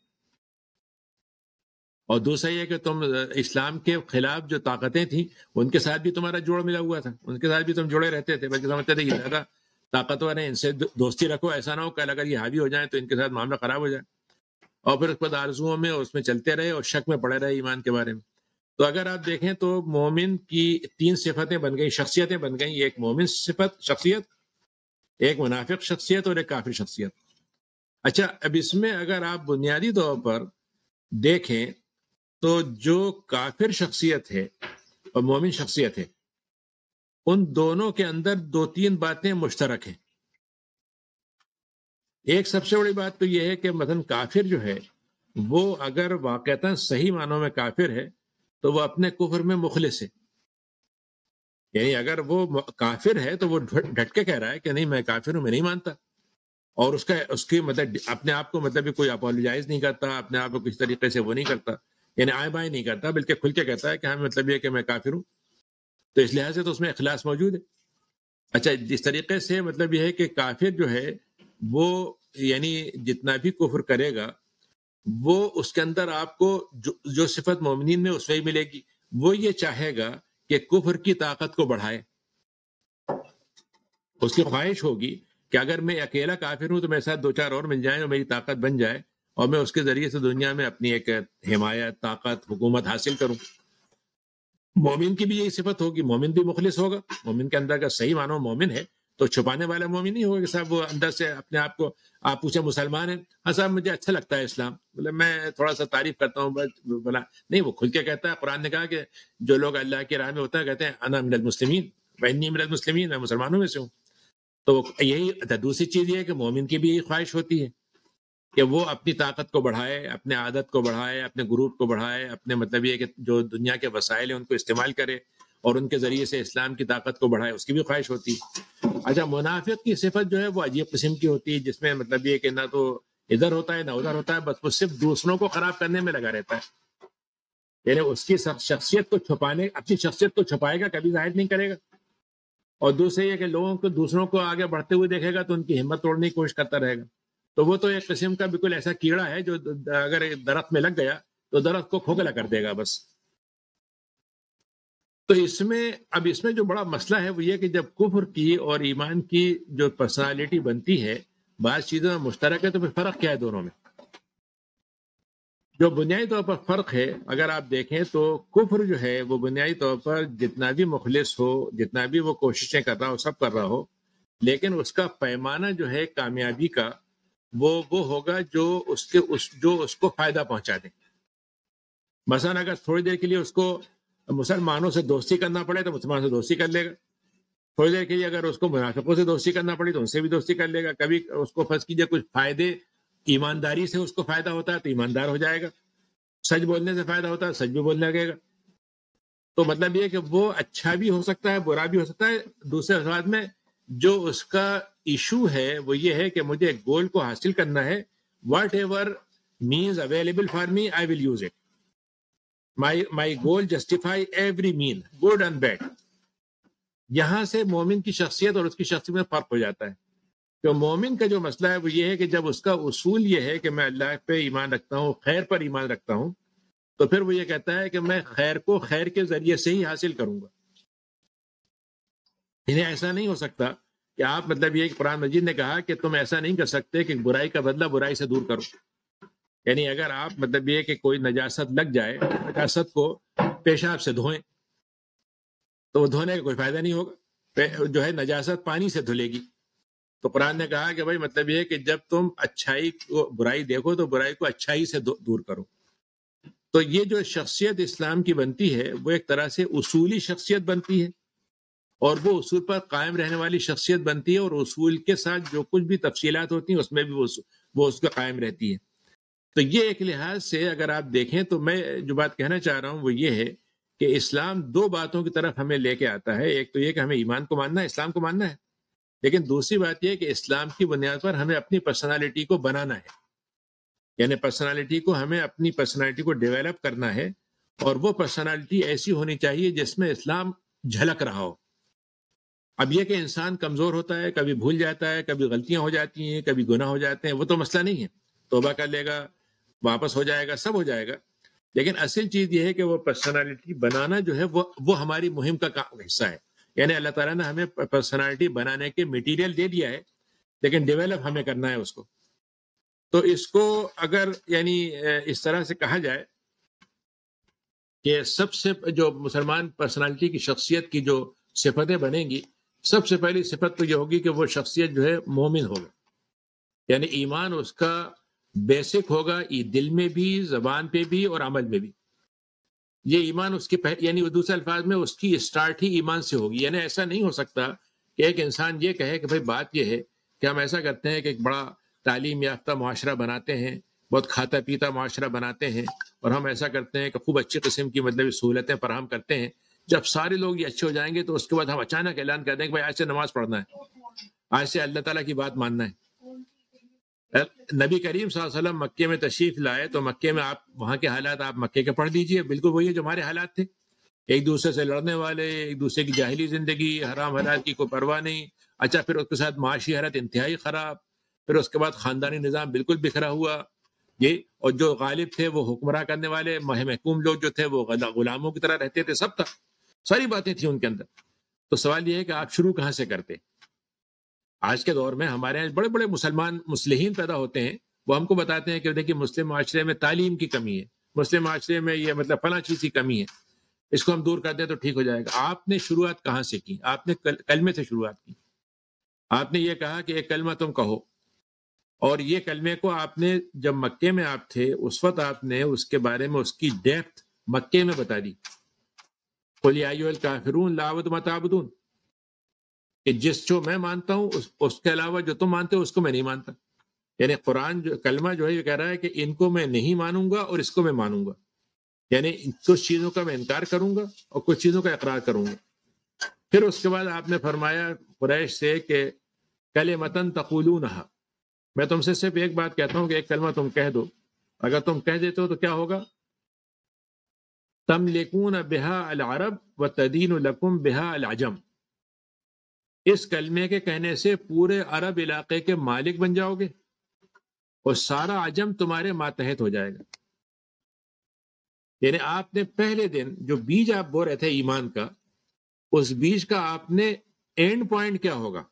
और दूसरा ये कि तुम इस्लाम के खिलाफ जो ताकतें थीं उनके साथ भी तुम्हारा जोड़ मिला हुआ था, उनके साथ भी तुम जुड़े रहते थे, बल्कि समझते थे कि ज़्यादा ताकतवर हैं, इनसे दोस्ती रखो, ऐसा ना हो कल अगर ये हावी हो जाए तो इनके साथ मामला ख़राब हो जाए। और फिर उस पर आरजुओं में उसमें चलते रहे और शक में पड़े रहे ईमान के बारे में। तो अगर आप देखें तो मोमिन की तीन सिफतें बन गई, शख्सियतें बन गई, एक मोमिन सिफत शख्सियत, एक मुनाफिक शख्सियत और एक काफिर शख्सियत। अच्छा, अब इसमें अगर आप बुनियादी तौर पर देखें तो जो काफिर शख्सियत है और मोमिन शख्सियत है, उन दोनों के अंदर दो तीन बातें मुश्तरक हैं। एक सबसे बड़ी बात तो यह है कि मतलब काफिर जो है वो अगर वाक़तन सही मानों में काफिर है तो वह अपने कुफ्र में मुखलिस है, यानी अगर वो काफिर है तो वो ढट के कह रहा है कि नहीं मैं काफिर हूँ, मैं नहीं मानता, और उसका उसकी मतलब अपने आप को मतलब भी कोई अपोलोजाइज नहीं करता, अपने आप को किसी तरीके से वो नहीं करता, यानी आए बाएं नहीं करता, बल्कि खुल के कहता है कि हाँ मतलब ये कि मैं काफिर हूँ। तो इस लिहाज से तो उसमें इखलास मौजूद है। अच्छा, इस तरीके से मतलब यह है कि काफिर जो है वो यानी जितना भी कुफ्र करेगा वो उसके अंदर आपको जो जो सिफत मोमिनीन में उसमें ही मिलेगी। वो ये चाहेगा कि कुफ्र की ताकत को बढ़ाए, उसकी ख्वाहिश होगी कि अगर मैं अकेला काफिर हूं तो मेरे साथ दो चार और मिल जाए और मेरी ताकत बन जाए और मैं उसके जरिए से दुनिया में अपनी एक हिमायत, ताकत, हुकूमत हासिल करूं। मोमिन की भी यही सिफत होगी, मोमिन भी मुखलिस होगा, मोमिन के अंदर का सही मानो मोमिन है तो छुपाने वाला मोमिन नहीं होगा कि साहब वो अंदर से अपने आप को, आप पूछे मुसलमान है, हाँ साहब मुझे अच्छा लगता है इस्लाम, मतलब मैं थोड़ा सा तारीफ करता हूँ, भला नहीं, वो खुल के कहता है। कुरान ने कहा कि जो लोग अल्लाह के राह में होता है कहते हैं अना मिनल मुस्लिमीन, मैं इन्नी मिनल मुस्लिमीन, मैं मुसलमानों में से हूँ। तो यही दूसरी चीज़ ये है कि मोमिन की भी यही ख्वाहिश होती है कि वो अपनी ताकत को बढ़ाए, अपने आदत को बढ़ाए, अपने ग्रुप को बढ़ाए, अपने मतलब ये कि जो दुनिया के वसाइल हैं उनको इस्तेमाल करे और उनके ज़रिए से इस्लाम की ताकत को बढ़ाए, उसकी भी ख्वाहिश होती है। अच्छा, मुनाफिक की सिफत जो है वो अजीब किस्म की होती है, जिसमें मतलब ये कि ना तो इधर होता है ना उधर होता है, बस वो सिर्फ दूसरों को ख़राब करने में लगा रहता है, यानी उसकी शख्सियत को छुपाने, अपनी शख्सियत को छुपाएगा, कभी जाहिर नहीं करेगा। और दूसरे ये कि लोगों को, दूसरों को आगे बढ़ते हुए देखेगा तो उनकी हिम्मत तोड़ने की कोशिश करता रहेगा। तो वो तो एक किस्म का बिल्कुल ऐसा कीड़ा है जो अगर दरख्त में लग गया तो दरख्त को खोखला कर देगा बस। तो इसमें अब इसमें जो बड़ा मसला है वो ये कि जब कुफ्र की और ईमान की जो पर्सनालिटी बनती है, बात चीज़ों में मुश्तरक है, तो फिर फ़र्क क्या है दोनों में? जो बुनियादी तौर पर फ़र्क है अगर आप देखें तो कुफ्र जो है वो बुनियादी तौर पर जितना भी मुखलिस हो, जितना भी वो कोशिशें कर रहा हो, सब कर रहा हो, लेकिन उसका पैमाना जो है कामयाबी का वो वो होगा जो उसके उस जो उसको फ़ायदा पहुँचा दे। मसलन अगर थोड़ी देर के लिए उसको मुसलमानों से दोस्ती करना पड़े तो मुसलमानों से दोस्ती कर लेगा, थोड़ी देर के लिए अगर उसको मुनाफिकों से दोस्ती करना पड़े तो उनसे भी दोस्ती कर लेगा, कभी उसको फंस कीजिए कुछ फ़ायदे, ईमानदारी से उसको फ़ायदा होता है तो ईमानदार हो जाएगा, सच बोलने से फ़ायदा होता है सच भी बोलने लगेगा। तो मतलब ये कि वो अच्छा भी हो सकता है, बुरा भी हो सकता है। दूसरे अल्फाज में जो उसका इशू है वो ये है कि मुझे एक गोल को हासिल करना है, whatever means available for me I will use it, My, my goal justify every mean, good and bad। यहाँ से मोमिन की शख्सियत और उसकी शख्सियत में फ़र्क हो जाता है। तो मोमिन का जो मसला है वो ये है कि जब उसका उसूल ये है कि मैं अल्लाह पे ईमान रखता हूँ, खैर पर ईमान रखता हूँ, तो फिर वो ये कहता है कि मैं खैर को खैर के ज़रिए से ही हासिल करूँगा। इन्हें ऐसा नहीं हो सकता कि आप मतलब ये कुरान मजीद ने कहा कि तुम ऐसा नहीं कर सकते कि बुराई का बदला बुराई से दूर करो, यानी अगर आप मतलब ये कि कोई नजासत लग जाए, नजासत को पेशाब से धोएं तो वो धोने का कोई फ़ायदा नहीं होगा, जो है नजासत पानी से धुलेगी। तो कुरान ने कहा कि भाई मतलब ये कि जब तुम अच्छाई को, बुराई देखो तो बुराई को अच्छाई से दूर करो। तो ये जो शख्सियत इस्लाम की बनती है वो एक तरह से उसूली शख्सियत बनती है और वो उसूल पर कायम रहने वाली शख्सियत बनती है और उसूल के साथ जो कुछ भी तफसीलात होती हैं उसमें भी वो वो उसका कायम रहती है। तो ये एक लिहाज से अगर आप देखें तो मैं जो बात कहना चाह रहा हूँ वो ये है कि इस्लाम दो बातों की तरफ हमें लेके आता है। एक तो ये कि हमें ईमान को मानना है, इस्लाम को मानना है, लेकिन दूसरी बात यह कि इस्लाम की बुनियाद पर हमें अपनी पर्सनालिटी को बनाना है, यानी पर्सनालिटी को हमें अपनी पर्सनालिटी को डेवलप करना है और वो पर्सनालिटी ऐसी होनी चाहिए जिसमें इस्लाम झलक रहा हो। अब यह कि इंसान कमज़ोर होता है, कभी भूल जाता है, कभी गलतियां हो जाती हैं, कभी गुनाह हो जाते हैं, वो तो मसला नहीं है, तौबा कर लेगा, वापस हो जाएगा, सब हो जाएगा, लेकिन असल चीज़ यह है कि वो पर्सनालिटी बनाना जो है वो वो हमारी मुहिम का काम हिस्सा है। यानी अल्लाह ताला ने हमें पर्सनालिटी बनाने के मटीरियल दे दिया है, लेकिन डेवलप हमें करना है उसको। तो इसको अगर यानी इस तरह से कहा जाए कि सबसे जो मुसलमान पर्सनालिटी की शख्सियत की जो सिफतें बनेंगी, सबसे पहली सिफत तो ये होगी कि वो शख्सियत जो है मोमिन होगा, यानी ईमान उसका बेसिक होगा, दिल में भी, जबान पे भी और अमल में भी। ये ईमान उसकी यानी दूसरे अल्फाज में उसकी स्टार्ट ही ईमान से होगी। यानी ऐसा नहीं हो सकता कि एक इंसान ये कहे कि भाई बात यह है कि हम ऐसा करते हैं कि एक बड़ा तालीम याफ्ता माशरा बनाते हैं, बहुत खाता पीता माशरा बनाते हैं और हम ऐसा करते हैं कि खूब अच्छी किस्म की मतलब सहूलतें फराहम करते हैं, जब सारे लोग ये अच्छे हो जाएंगे तो उसके बाद हम अचानक ऐलान कर देंगे भाई आज से नमाज पढ़ना है, आज से अल्लाह ताला की बात मानना है। नबी करीम सल्लल्लाहु अलैहि वसल्लम मक्के में तशरीफ लाए तो मक्के में आप वहाँ के हालात आप मक्के के पढ़ लीजिए, बिल्कुल वही है जो हमारे हालात थे, एक दूसरे से लड़ने वाले, एक दूसरे की जाहिली ज़िंदगी, हराम हलाल की कोई परवाह नहीं। अच्छा, फिर उसके साथ माशी हालत इंतहाई ख़राब, फिर उसके बाद ख़ानदानी निज़ाम बिल्कुल बिखरा हुआ ये, और जो गालिब थे वो हुक्मरां करने वाले महकूम लोग जो थे वो गुलामों की तरह रहते थे, सब था, सारी बातें थी उनके अंदर। तो सवाल ये है कि आप शुरू कहाँ से करते? आज के दौर में हमारे यहाँ बड़े बड़े मुसलमान मुस्लिहीन पैदा होते हैं, वो हमको बताते हैं कि देखिए मुस्लिम माशरे में तालीम की कमी है, मुस्लिम माशरे में ये मतलब फला चीज़ की कमी है, इसको हम दूर कर दें तो ठीक हो जाएगा। आपने शुरुआत कहाँ से की? आपने कल, कलमे से शुरुआत की। आपने ये कहा कि एक कलमा तुम कहो, और ये कलमे को आपने जब मक्के में आप थे उस वक्त आपने उसके बारे में उसकी डेप्थ मक्के में बता दी, कुल या अय्युहल काफिरून ला अअबुदु मा तअबुदून, कि जिस जो मैं मानता हूँ उस, उसके अलावा जो तुम मानते हो उसको मैं नहीं मानता। यानी कुरान जो कलमा जो है ये कह रहा है कि इनको मैं नहीं मानूंगा और इसको मैं मानूंगा, यानी कुछ चीज़ों का मैं इनकार करूंगा और कुछ चीज़ों का इकरार करूंगा। फिर उसके बाद आपने फरमाया कुरैश से कि कलिमतन तक़ूलूनहा, मैं तुमसे सिर्फ एक बात कहता हूँ कि एक कलमा तुम कह दो, अगर तुम कह देते हो तो क्या होगा, तमलिकून बिहा अल अरब व तदीन लकुम बिहा अल अजम, इस कलमे के कहने से पूरे अरब इलाके के मालिक बन जाओगे और सारा अजम तुम्हारे मातहत हो जाएगा। यानी आपने पहले दिन जो बीज आप बो रहे थे ईमान का, उस बीज का आपने एंड पॉइंट क्या होगा,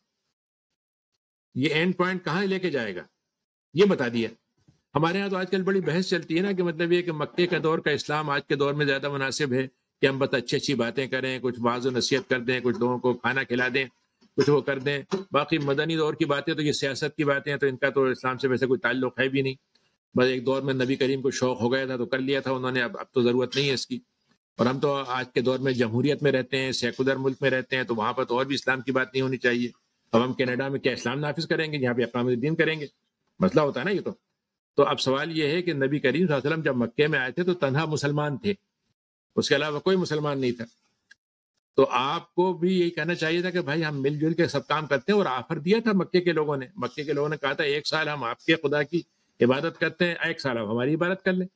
ये एंड पॉइंट कहाँ लेके जाएगा, ये बता दिया। हमारे यहाँ तो आजकल बड़ी बहस चलती है ना कि मतलब ये कि मक्के के दौर का इस्लाम आज के दौर में ज़्यादा मुनासिब है कि हम बस अच्छी अच्छी बातें करें, कुछ वाज़ नसीहत कर दें, कुछ लोगों को खाना खिला दें, कुछ वो कर दें, बाकी मदनी दौर की बातें तो ये सियासत की बातें हैं, तो इनका तो इस्लाम से वैसे कोई ताल्लुक़ है भी नहीं। बस एक दौर में नबी करीम को शौक़ हो गया था तो कर लिया था उन्होंने, अब अब तो ज़रूरत नहीं है इसकी। और हम तो आज के दौर में जमहूरियत में रहते हैं, सेकुलर मुल्क में रहते हैं, तो वहाँ पर तो और भी इस्लाम की बात नहीं होनी चाहिए। अब हम कनाडा में क्या इस्लाम नाफिज करेंगे, यहाँ पे अपना दीन करेंगे, मसला होता है ना ये तो। तो अब सवाल ये है कि नबी करीम सल्लल्लाहु अलैहि वसल्लम जब मक्के में आए थे तो तन्हा मुसलमान थे, उसके अलावा कोई मुसलमान नहीं था। तो आपको भी यही कहना चाहिए था कि भाई हम मिलजुल के सब काम करते हैं, और ऑफर दिया था मक्के के लोगों ने, मक्के के लोगों ने कहा था एक साल हम आपके खुदा की इबादत करते हैं, एक साल आप हमारी इबादत कर लें,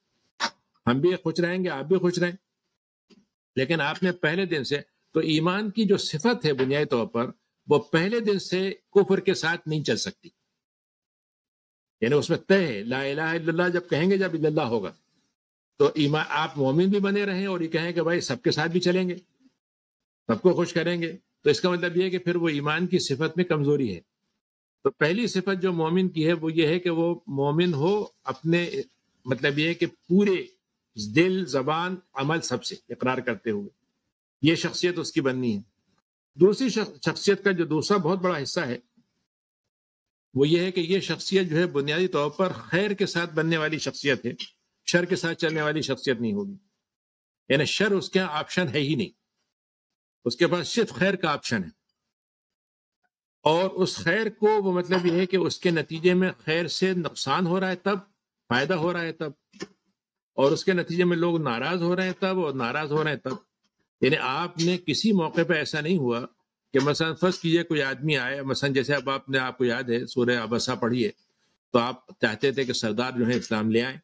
हम भी खुश रहेंगे, आप भी खुश रहें। लेकिन आपने पहले दिन से तो ईमान की जो सिफत है बुनियादी तौर पर वो पहले दिन से कुफर के साथ नहीं चल सकती, यानी उसमें तय है ला इलाहा इल्लल्लाह, जब कहेंगे जब इल्लल्लाह होगा। तो ईमान आप मोमिन भी बने रहें और ये कहें कि भाई सबके साथ भी चलेंगे, सबको खुश करेंगे, तो इसका मतलब ये है कि फिर वो ईमान की सिफत में कमज़ोरी है। तो पहली सिफत जो मोमिन की है वो ये है कि वो मोमिन हो अपने मतलब ये है कि पूरे दिल ज़बान अमल सबसे इकरार करते हुए, ये शख्सियत उसकी बननी है। दूसरी शख्सियत का जो दूसरा बहुत बड़ा हिस्सा है वो ये है कि ये शख्सियत जो है बुनियादी तौर पर खैर के साथ बनने वाली शख्सियत है, शर के साथ चलने वाली शख्सियत नहीं होगी। यानी शर उसके यहाँ ऑप्शन है ही नहीं, उसके पास सिर्फ खैर का ऑप्शन है, और उस खैर को वो मतलब ये है कि उसके नतीजे में खैर से नुकसान हो रहा है तब, फायदा हो रहा है तब, और उसके नतीजे में लोग नाराज हो रहे हैं तब, और नाराज हो रहे हैं तब। यानी आपने किसी मौके पे ऐसा नहीं हुआ कि मसलन फर्ज कीजिए कोई आदमी आए, मसलन जैसे अब आपने, आपको याद है सूरह अबसा पढ़ी है, तो आप चाहते थे कि सरदार जो है इस्लाम ले आए,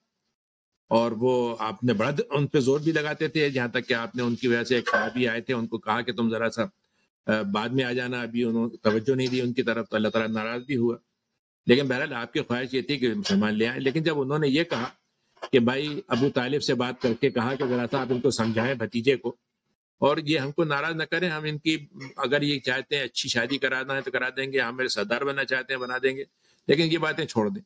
और वो आपने बड़ा उन पर जोर भी लगाते थे, जहाँ तक कि आपने उनकी वजह से एक सहाबी आए थे, उनको कहा कि तुम जरा सा बाद में आ जाना, अभी उन्होंने तवज्जो नहीं दी उनकी तरफ, तो अल्लाह ताला नाराज भी हुआ। लेकिन बहरहाल आपकी ख्वाहिश ये थी कि मुसलमान ले आए। लेकिन जब उन्होंने ये कहा कि भाई अबू तालिब से बात करके कहा कि जरा सा आप इनको समझाएं भतीजे को, और ये हमको नाराज न करें, हम इनकी अगर ये चाहते हैं अच्छी शादी कराना है तो करा देंगे, हम मेरे सरदार बनना चाहते हैं बना देंगे, लेकिन ये बातें छोड़ दें।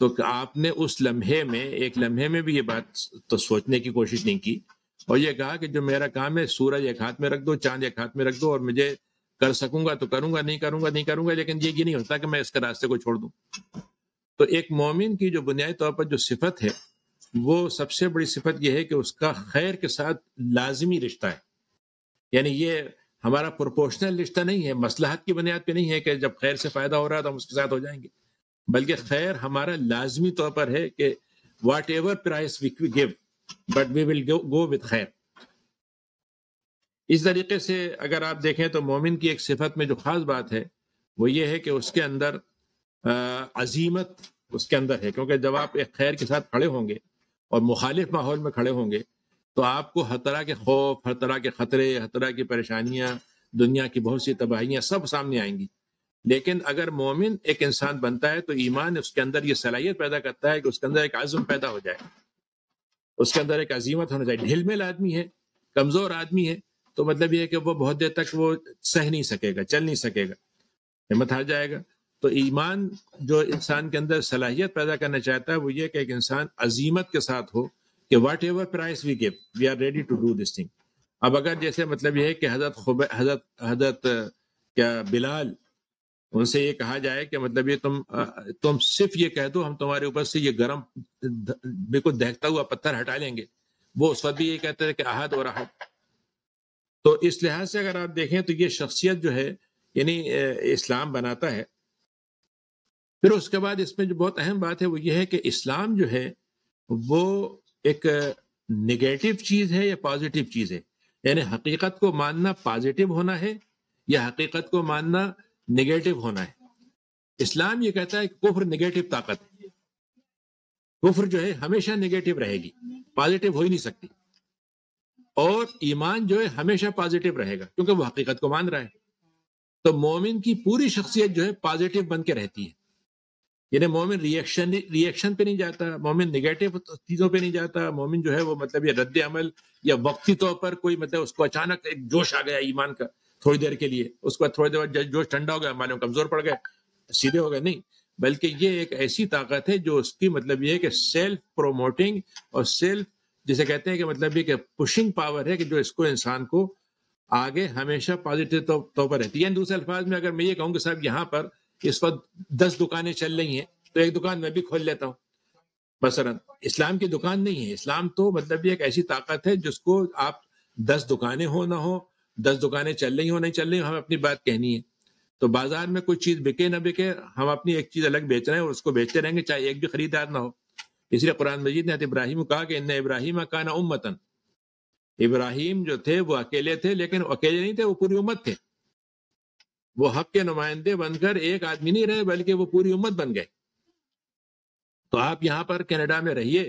तो आपने उस लम्हे में, एक लम्हे में भी ये बात तो सोचने की कोशिश नहीं की, और ये कहा कि जो मेरा काम है सूरज एक हाथ में रख दो, चांद एक हाथ में रख दो, और मुझे कर सकूंगा तो करूंगा, नहीं करूंगा नहीं करूंगा, लेकिन ये ये नहीं होता कि मैं इसके रास्ते को छोड़ दूं। तो एक मोमिन की जो बुनियादी तौर पर जो सिफत है, वो सबसे बड़ी सिफत यह है कि उसका खैर के साथ लाजमी रिश्ता है। यानी ये हमारा प्रोपोर्शनल रिश्ता नहीं है, मसलहत की बुनियाद पे नहीं है कि जब खैर से फ़ायदा हो रहा है तो हम उसके साथ हो जाएंगे, बल्कि खैर हमारा लाजमी तौर पर है कि whatever price we give but we will go with खैर। इस तरीके से अगर आप देखें तो मोमिन की एक सिफत में जो ख़ास बात है वो ये है कि उसके अंदर अजीमत उसके अंदर है, क्योंकि जब आप एक खैर के साथ खड़े होंगे और मुखालिफ माहौल में खड़े होंगे तो आपको हर तरह के खौफ, हर तरह के ख़तरे, हर तरह की परेशानियाँ, दुनिया की बहुत सी तबाहियाँ सब सामने आएंगी। लेकिन अगर मोमिन एक इंसान बनता है तो ईमान उसके अंदर ये सलाहियत पैदा करता है कि उसके अंदर एक आज़म पैदा हो जाए, उसके अंदर एक अजीमत होना चाहिए। ढिलमेल आदमी है, कमज़ोर आदमी है, तो मतलब ये है कि वो बहुत देर तक वो सह नहीं सकेगा, चल नहीं सकेगा, हिम्मत हार जाएगा। तो ईमान जो इंसान के अंदर सलाहियत पैदा करना चाहता है वो ये कि एक इंसान अजीमत के साथ हो कि whatever price we give we are ready to do this thing. अब अगर जैसे मतलब ये है कि हजरत खुब हजरत हजरत क्या बिलाल, उनसे ये कहा जाए कि मतलब ये तुम तुम सिर्फ ये कह दो हम तुम्हारे ऊपर से ये गरम बिल्कुल दहकता हुआ पत्थर हटा लेंगे, वो उस वक्त भी ये कहते थे कि अहद और अहद। तो इस लिहाज से अगर आप देखें तो ये शख्सियत जो है यानी इस्लाम बनाता है। फिर उसके बाद इसमें जो बहुत अहम बात है वो ये है कि इस्लाम जो है वो एक नेगेटिव चीज़ है या पॉजिटिव चीज़ है, यानी हकीकत को मानना पॉजिटिव होना है या हकीकत को मानना नेगेटिव होना है। इस्लाम ये कहता है कि कुफ्र नेगेटिव ताकत है, कुफ्र जो है हमेशा नेगेटिव रहेगी, पॉजिटिव हो ही नहीं सकती, और ईमान जो है हमेशा पॉजिटिव रहेगा क्योंकि वो हकीकत को मान रहा है। तो मोमिन की पूरी शख्सियत जो है पॉजिटिव बन के रहती है, यानी मोमिन रिएक्शन रिएक्शन पे नहीं जाता, मोमिन नेगेटिव चीज़ों पे नहीं जाता, मोमिन जो है वो मतलब ये रद्द अमल या वक्ती तौर पर कोई मतलब उसको अचानक एक जोश आ गया ईमान का थोड़ी देर के लिए, उसको थोड़ी देर बाद जोश ठंडा हो गया, मालूम कमज़ोर पड़ गए, सीधे हो गए, नहीं, बल्कि ये एक ऐसी ताकत है जो उसकी मतलब ये है कि सेल्फ प्रोमोटिंग और सेल्फ जिसे कहते हैं कि मतलब ये कि पुशिंग पावर है कि जो इसको इंसान को आगे हमेशा पॉजिटिव तौर पर रहती है। दूसरे अल्फाज में अगर मैं ये कहूँ कि साहब यहाँ पर इस वक्त दस दुकानें चल रही हैं तो एक दुकान मैं भी खोल लेता हूँ, मसलन इस्लाम की दुकान नहीं है। इस्लाम तो मतलब ये एक ऐसी ताकत है जिसको आप दस दुकानें हो ना हो, दस दुकानें चल रही हो नहीं चल रही हो, हमें अपनी बात कहनी है। तो बाजार में कोई चीज़ बिके ना बिके, हम अपनी एक चीज़ अलग बेच रहे हैं और उसको बेचते रहेंगे चाहे एक भी खरीदार ना हो। इसलिए कुरान मजीद ने इब्राहिम को कहा कि इन्ने इब्राहिम काना उम्मतन, इब्राहिम जो थे वो अकेले थे, लेकिन अकेले नहीं थे, वो पूरी उम्मत थे। वो हक के नुमाइंदे बनकर एक आदमी नहीं रहे बल्कि वो पूरी उम्मत बन गए। तो आप यहाँ पर कनाडा में रहिए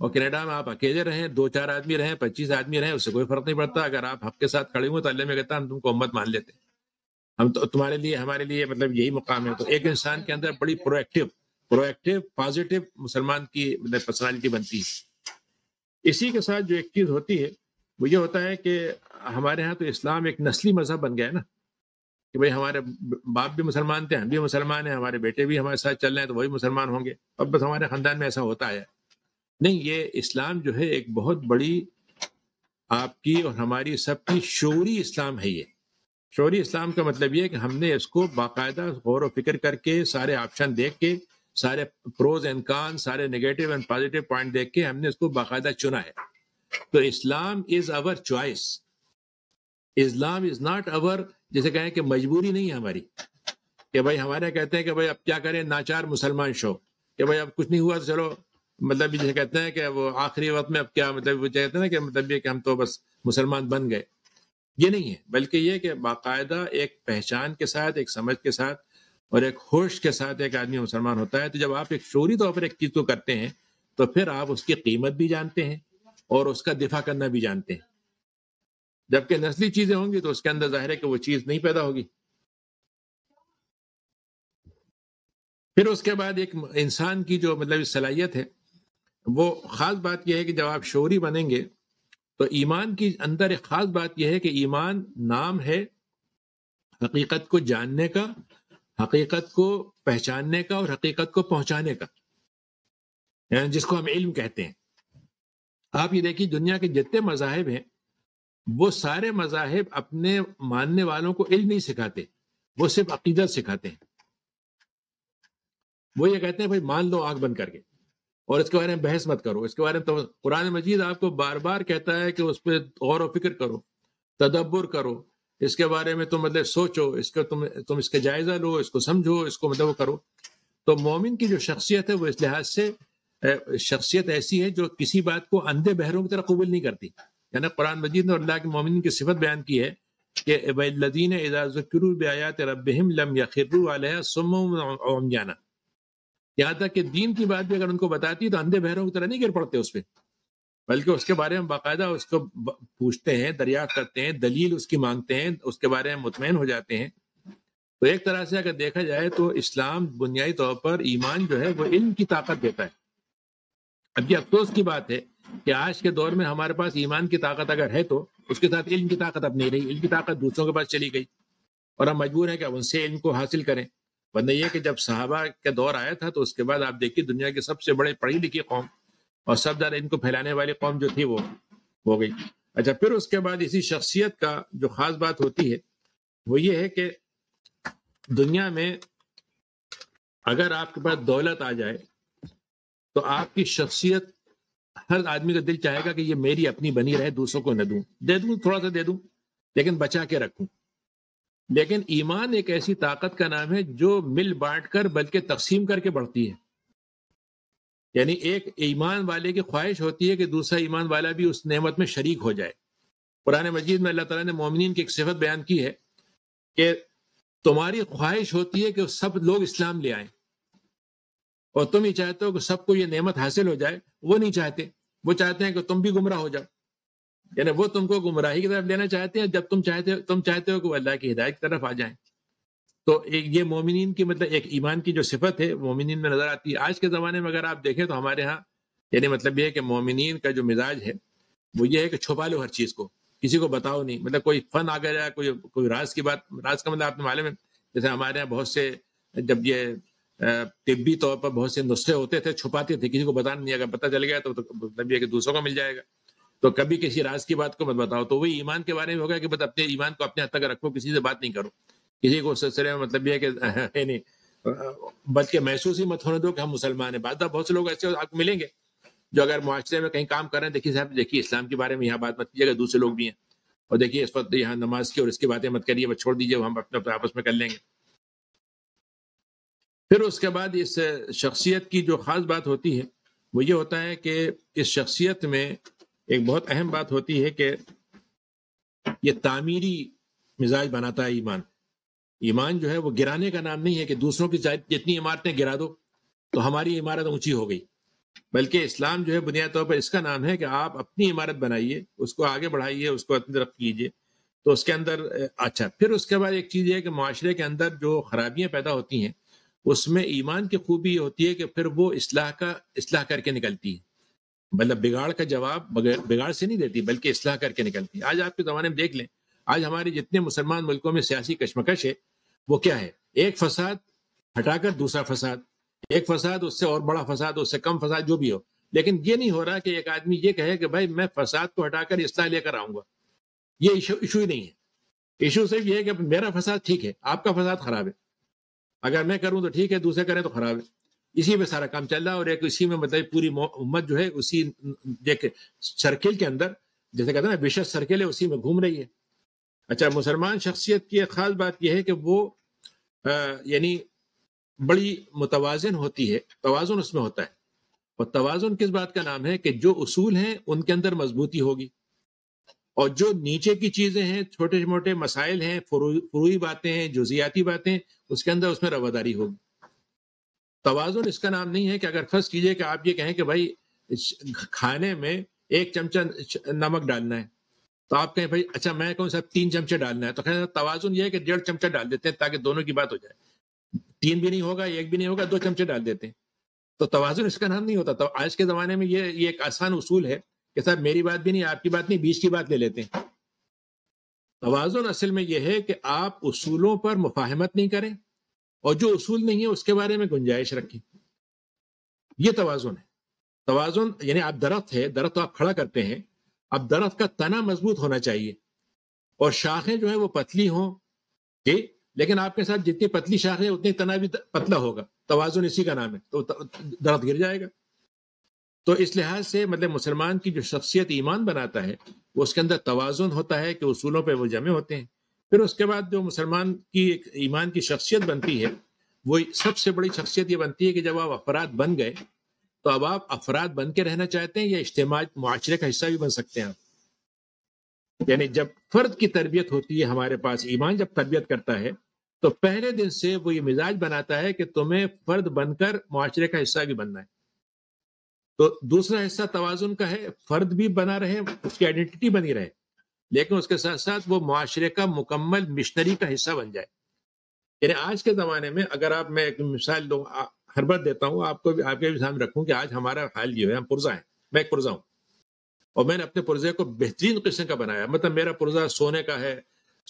और कनाडा में आप अकेले रहें, दो चार आदमी रहें, पच्चीस आदमी रहें, उससे कोई फर्क नहीं पड़ता। अगर आप हक के साथ खड़े हुए तो अल्लाह में कहता हम तुमको उम्मत मान लेते, हम तो तुम्हारे लिए हमारे लिए मतलब यही मुकाम है। तो एक इंसान के अंदर बड़ी प्रोएक्टिव प्रोएक्टिव पॉजिटिव मुसलमान की मतलब पर्सनालिटी बनती है। इसी के साथ जो एक चीज़ होती है वो ये होता है कि हमारे यहाँ तो इस्लाम एक नस्ली मजहब बन गया है ना, कि भाई हमारे बाप भी मुसलमान थे, हम भी मुसलमान हैं, हमारे बेटे भी हमारे साथ चल रहे हैं तो वही मुसलमान होंगे, अब बस हमारे ख़ानदान में ऐसा होता है। नहीं, ये इस्लाम जो है एक बहुत बड़ी आपकी और हमारी सबकी शऊरी इस्लाम है। ये शऊरी इस्लाम का मतलब ये है कि हमने इसको बाकायदा गौर व फिक्र करके सारे ऑप्शन देख के, सारे प्रोज एंड कान, सारे नेगेटिव एंड पॉजिटिव पॉइंट देख के हमने इसको बाकायदा चुना है। तो Islam is our choice, Islam is not our, जैसे कहें कि मजबूरी नहीं है हमारी कि भाई हमारे कहते हैं कि भाई अब क्या करें, नाचार मुसलमान शो कि भाई अब कुछ नहीं हुआ तो चलो, मतलब जैसे कहते हैं कि वो आखिरी वक्त में अब क्या, मतलब वो कहते हैं ना कि मतलब ये कि हम तो बस मुसलमान बन गए, ये नहीं है, बल्कि ये कि बाकायदा एक पहचान के साथ, एक समझ के साथ और एक होश के साथ एक आदमी मुसलमान होता है। तो जब आप एक शोरी तौर पर एक चीज़ को करते हैं तो फिर आप उसकी कीमत भी जानते हैं और उसका दिफा करना भी जानते हैं। जबकि नस्ली चीज़ें होंगी तो उसके अंदर ज़ाहिर है कि वो चीज़ नहीं पैदा होगी। फिर उसके बाद एक इंसान की जो मतलब सलाहियत है, वो ख़ास बात यह है कि जब आप शोरी बनेंगे तो ईमान के अंदर एक ख़ास बात यह है कि ईमान नाम है हकीकत को जानने का, हकीकत को पहचानने का और हकीकत को पहुँचाने का, यानी जिसको हम इल्म कहते हैं। आप ये देखिए दुनिया के जितने मज़ाहिब हैं वो सारे मज़ाहिब अपने मानने वालों को इल्म नहीं सिखाते, वो सिर्फ अक़ीदत सिखाते हैं। वो ये कहते हैं भाई मान लो आंख बंद करके और इसके बारे में बहस मत करो, इसके बारे में तो कुरान मजीद आपको बार बार कहता है कि उस पर गौर व फिक्र करो, तदब्बर करो, इसके बारे में तुम मतलब सोचो, इसको तुम तुम इसका जायज़ा लो, इसको समझो, इसको मतलब वो करो। तो मोमिन की जो शख्सियत है वो इस लिहाज से शख्सियत ऐसी है जो किसी बात को अंधे बहरों की तरह कबूल नहीं करती। यानी कुरान मजीद ने और अल्लाह के मोमिन की सिफत बयान की है कि वल्लज़ीन इज़ा ज़ुकिरू बिआयाति रब्बिहिम लम यखिरू अलैहा सुम्मन व उमयाना, यहाँ तक कि दीन की बात भी अगर उनको बताती है तो अंधे बहरों की तरह नहीं गिर पड़ते उस पर, बल्कि उसके बारे में बाकायदा उसको पूछते हैं, दरियाफ्त करते हैं, दलील उसकी मांगते हैं, उसके बारे में मुतमईन हो जाते हैं। तो एक तरह से अगर देखा जाए तो इस्लाम बुनियादी तौर पर ईमान जो है वो इल्म की ताकत देता है। अब ये अफसोस की बात है कि आज के दौर में हमारे पास ईमान की ताकत अगर है तो उसके साथ इल्म की ताकत अब नहीं रही, इल्म की ताकत दूसरों के पास चली गई और हम मजबूर हैं कि अब उनसे इल्म को हासिल करें। वरना यह कि जब सहाबा का दौर आया था तो उसके बाद आप देखिए दुनिया के सबसे बड़े पढ़ी लिखी कौम और सब ज़्यादा इनको फैलाने वाली कौम जो थी वो हो गई। अच्छा, फिर उसके बाद इसी शख्सियत का जो ख़ास बात होती है वो ये है कि दुनिया में अगर आपके पास दौलत आ जाए तो आपकी शख्सियत, हर आदमी का दिल चाहेगा कि ये मेरी अपनी बनी रहे, दूसरों को न दूं, दे दूं, थोड़ा सा दे दूं लेकिन बचा के रखूं। लेकिन ईमान एक ऐसी ताकत का नाम है जो मिल बांट कर बल्कि तकसीम करके बढ़ती है। यानी एक ईमान वाले की ख्वाहिश होती है कि दूसरा ईमान वाला भी उस नेमत में शरीक हो जाए। कुरान मजीद में अल्लाह ताला ने मोमिनीन की एक सिफत बयान की है कि तुम्हारी ख्वाहिश होती है कि सब लोग इस्लाम ले आएं और तुम ही चाहते हो कि सबको ये नेमत हासिल हो जाए, वो नहीं चाहते, वो चाहते हैं कि तुम भी गुमराह हो जाओ। यानी वो तुमको गुमराही की तरफ लेना चाहते हैं, जब तुम चाहते तुम चाहते हो कि वो अल्लाह की हिदायत की तरफ आ जाएं। तो एक ये मोमिनीन की मतलब एक ईमान की जो सिफत है मोमिनीन में नज़र आती है। आज के ज़माने में अगर आप देखें तो हमारे यहाँ यानी मतलब ये है कि मोमिनीन का जो मिजाज है वो ये है कि छुपा लो हर चीज़ को, किसी को बताओ नहीं। मतलब कोई फन आ गया, कोई कोई राज की बात, राज का मतलब आपने मालूम है, जैसे हमारे यहाँ बहुत से जब ये तिब्बी तौर पर बहुत से नुस्खे होते थे छुपाते थे, किसी को बताना नहीं, अगर पता चल गया तो मतलब ये कि दूसरों को मिल जाएगा। तो कभी किसी राज की बात को मत बताओ। तो वही ईमान के बारे में होगा कि मतलब अपने ईमान को अपने हद तक रखो, किसी से बात नहीं करो, किसी को सिलसिले में मतलब यह है कि बल्कि महसूस ही मत होने दो कि हम मुसलमान हैं। बात बहुत से लोग ऐसे आपको मिलेंगे जो अगर मुआशरे में कहीं काम कर रहे हैं, देखिए साहब देखिए इस्लाम के बारे में यहाँ बात मत कीजिएगा, दूसरे लोग भी हैं और देखिए इस वक्त यहाँ नमाज की और इसकी बातें मत करिए, बस छोड़ दीजिए, हम अपने आपस में कर लेंगे। फिर उसके बाद इस शख्सियत की जो ख़ास बात होती है वो ये होता है कि इस शख्सियत में एक बहुत अहम बात होती है कि ये तामीरी मिजाज बनाता है ईमान। ईमान जो है वो गिराने का नाम नहीं है कि दूसरों की जितनी इमारतें गिरा दो तो हमारी इमारत ऊंची हो गई, बल्कि इस्लाम जो है बुनियादी तौर पर इसका नाम है कि आप अपनी इमारत बनाइए, उसको आगे बढ़ाइए, उसको अपनी तरफ कीजिए। तो उसके अंदर अच्छा, फिर उसके बाद एक चीज़ ये है कि माशरे के अंदर जो खराबियाँ पैदा होती हैं उसमें ईमान की खूबी होती है कि फिर वो इस्लाह का इस्लाह करके निकलती है, मतलब बिगाड़ का जवाब बिगाड़ से नहीं देती बल्कि इस्लाह करके निकलती है। आज आपके ज़माने में देख लें, आज हमारे जितने मुसलमान मुल्कों में सियासी कशमकश है वो क्या है, एक फसाद हटाकर दूसरा फसाद, एक फसाद उससे और बड़ा फसाद, उससे कम फसाद, जो भी हो। लेकिन ये नहीं हो रहा कि एक आदमी ये कहे कि भाई मैं फसाद को हटाकर इस्लाह लेकर आऊँगा, ये इशू इशू ही नहीं है। इशू सिर्फ ये है कि मेरा फसाद ठीक है, आपका फसाद ख़राब है, अगर मैं करूं तो ठीक है, दूसरे करें तो खराब है। इसी में सारा काम चल रहा है और एक इसी में मतलब पूरी उम्मत जो है उसी देख सर्किल के अंदर, जैसे कहते हैं ना विशेष सर्किल है, उसी में घूम रही है। अच्छा, मुसलमान शख्सियत की एक ख़ास बात यह है कि वो यानी बड़ी मुतवाज़न होती है, तवाज़ुन उसमें होता है। और तवाज़ुन किस बात का नाम है कि जो उसूल हैं उनके अंदर मजबूती होगी और जो नीचे की चीज़ें हैं, छोटे मोटे मसाइल हैं, फुरूई बातें हैं, जुजियाती बातें, उसके अंदर उसमें रवादारी होगी। तवाज़ुन इसका नाम नहीं है कि अगर फर्ज कीजिए कि आप ये कहें कि भाई खाने में एक चमचा नमक डालना है तो आप कहें भाई अच्छा मैं कहूँ साहब तीन चमचे डालना है, तो खैर तवाज़ुन ये है कि डेढ़ चमचा डाल देते हैं ताकि दोनों की बात हो जाए, तीन भी नहीं होगा एक भी नहीं होगा, दो चमचे डाल देते हैं। तो तवाज़ुन इसका नाम नहीं होता। तो आज के ज़माने में ये ये एक आसान उसूल है कि साहब मेरी बात भी नहीं आपकी बात नहीं बीच की बात ले लेते हैं। तवाज़ुन असल में यह है कि आप उसूलों पर मुफाहमत नहीं करें और जो उसूल नहीं है उसके बारे में गुंजाइश रखें, ये तवाज़ुन है। तवाज़ुन यानी आप दरख्त है, दरख्त तो आप खड़ा करते हैं, अब दरख्त का तना मजबूत होना चाहिए और शाखें जो है वो पतली हों, ठीक, लेकिन आपके साथ जितनी पतली शाखें उतनी तना भी पतला होगा, तवाज़ुन इसी का नाम है, तो दरख्त गिर जाएगा। तो इस लिहाज से मतलब मुसलमान की जो शख्सियत ईमान बनाता है वो उसके अंदर तवाज़ुन होता है कि उसूलों पर वो जमे होते हैं। फिर उसके बाद जो मुसलमान की एक ईमान की शख्सियत बनती है वो सबसे बड़ी शख्सियत ये बनती है कि जब आप अफराद बन गए तो अब आप अफराद बन के रहना चाहते हैं या इज्तिमाई मुआशरे का हिस्सा भी बन सकते हैं आप। यानी जब फर्द की तरबियत होती है हमारे पास, ईमान जब तरबियत करता है तो पहले दिन से वो ये मिजाज बनाता है कि तुम्हें फर्द बनकर मुआशरे का हिस्सा भी बनना है। तो दूसरा हिस्सा तवाज़ुन का है, फर्द भी बना रहे, उसकी आइडेंटिटी बनी रहे, लेकिन उसके साथ साथ वो मुआशरे का मुकम्मल मिशनरी का हिस्सा बन जाए। यानी आज के ज़माने में अगर आप, मैं एक मिसाल दूँ, हर बार देता हूँ आपको भी, आपके भी सामने रखूँ कि आज हमारा हाल ये है, हम पुर्जा हैं, मैं एक पुर्जा हूँ और मैंने अपने पुर्जे को बेहतरीन किस्म का बनाया, मतलब मेरा पुर्जा सोने का है,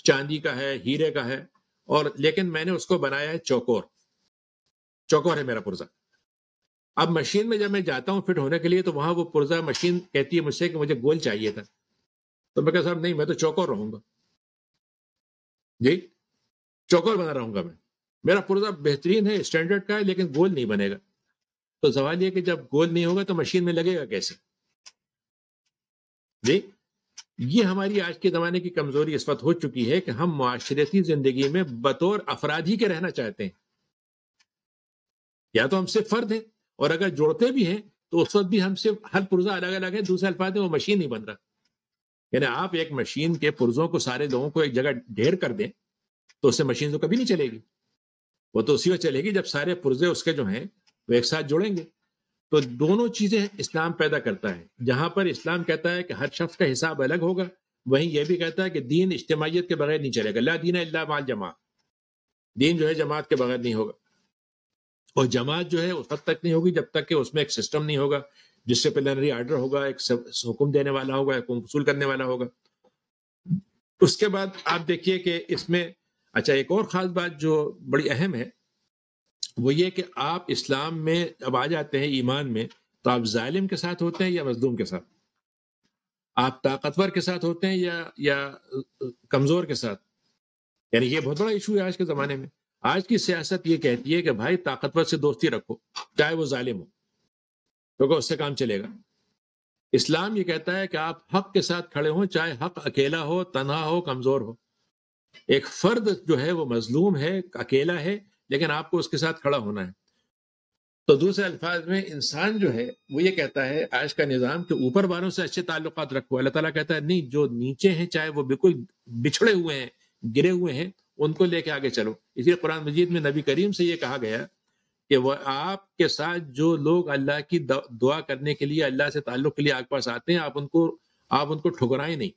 चांदी का है, हीरे का है, और लेकिन मैंने उसको बनाया है चौकोर, चौकोर है मेरा पुर्जा। अब मशीन में जब मैं जाता हूँ फिट होने के लिए तो वहाँ वो पुर्जा मशीन कहती है मुझसे कि मुझे गोल चाहिए था, तो मैं कहता साहब नहीं मैं तो चौकोर रहूँगा, जी चौकोर बना रहूँगा, मैं मेरा पुर्जा बेहतरीन है, स्टैंडर्ड का है, लेकिन गोल नहीं बनेगा। तो सवाल यह कि जब गोल नहीं होगा तो मशीन में लगेगा कैसे जी। ये हमारी आज के ज़माने की कमज़ोरी इस वक्त हो चुकी है कि हम माशरती ज़िंदगी में बतौर अफराधी के रहना चाहते हैं, या तो हम सिर्फ फ़र्द हैं और अगर जोड़ते भी हैं तो उस वक्त भी हम सिर्फ हर पुर्जा अलग अलग है, दूसरे अल्फाज में वो मशीन नहीं बन रहा। यानी आप एक मशीन के पुर्जों को सारे लोगों को एक जगह ढेर कर दें तो उससे मशीन तो कभी नहीं चलेगी, वो तो उसी वक्त चलेगी जब सारे पुर्जे उसके जो हैं वो एक साथ जोड़ेंगे। तो दोनों चीज़ें इस्लाम पैदा करता है। जहाँ पर इस्लाम कहता है कि हर शख्स का हिसाब अलग होगा, वहीं यह भी कहता है कि दीन इज्तिमाइयत के बगैर नहीं चलेगा, ला दीन इल्ला माल जमात, दीन जो है जमात के बगैर नहीं होगा, और जमात जो है उस वक्त तक नहीं होगी जब तक कि उसमें एक सिस्टम नहीं होगा जिससे प्लेनरी आर्डर होगा, एक हुक्म देने वाला होगा, एक वसूल करने वाला होगा। उसके बाद आप देखिए कि इसमें अच्छा एक और ख़ास बात जो बड़ी अहम है वो ये कि आप इस्लाम में अब आ जाते हैं ईमान में तो आप जालिम के साथ होते हैं या मजलूम के साथ, आप ताकतवर के साथ होते हैं या या कमज़ोर के साथ। यानी ये बहुत बड़ा इशू है आज के ज़माने में। आज की सियासत ये कहती है कि भाई ताकतवर से दोस्ती रखो चाहे वो जालिम हो, क्योंकि उससे काम चलेगा। इस्लाम ये कहता है कि आप हक़ के साथ खड़े हों, चाहे हक़ अकेला हो, तन्हा हो, कमज़ोर हो। एक फर्द जो है वो मजलूम है, अकेला है, लेकिन आपको उसके साथ खड़ा होना है। तो दूसरे अल्फाज में इंसान जो है वो ये कहता है आज का निज़ाम के ऊपर वालों से अच्छे ताल्लुकात रखो। अल्लाह ताला कहता है नहीं, जो नीचे हैं चाहे वो बिल्कुल बिछड़े हुए हैं, गिरे हुए हैं, उनको लेके आगे चलो। इसलिए कुरान मजीद में नबी करीम से ये कहा गया कि वह आपके साथ जो लोग अल्लाह की दुआ करने के लिए, अल्लाह से ताल्लुक़ के लिए आपके पास आते हैं, आप उनको आप उनको ठुकराएं नहीं।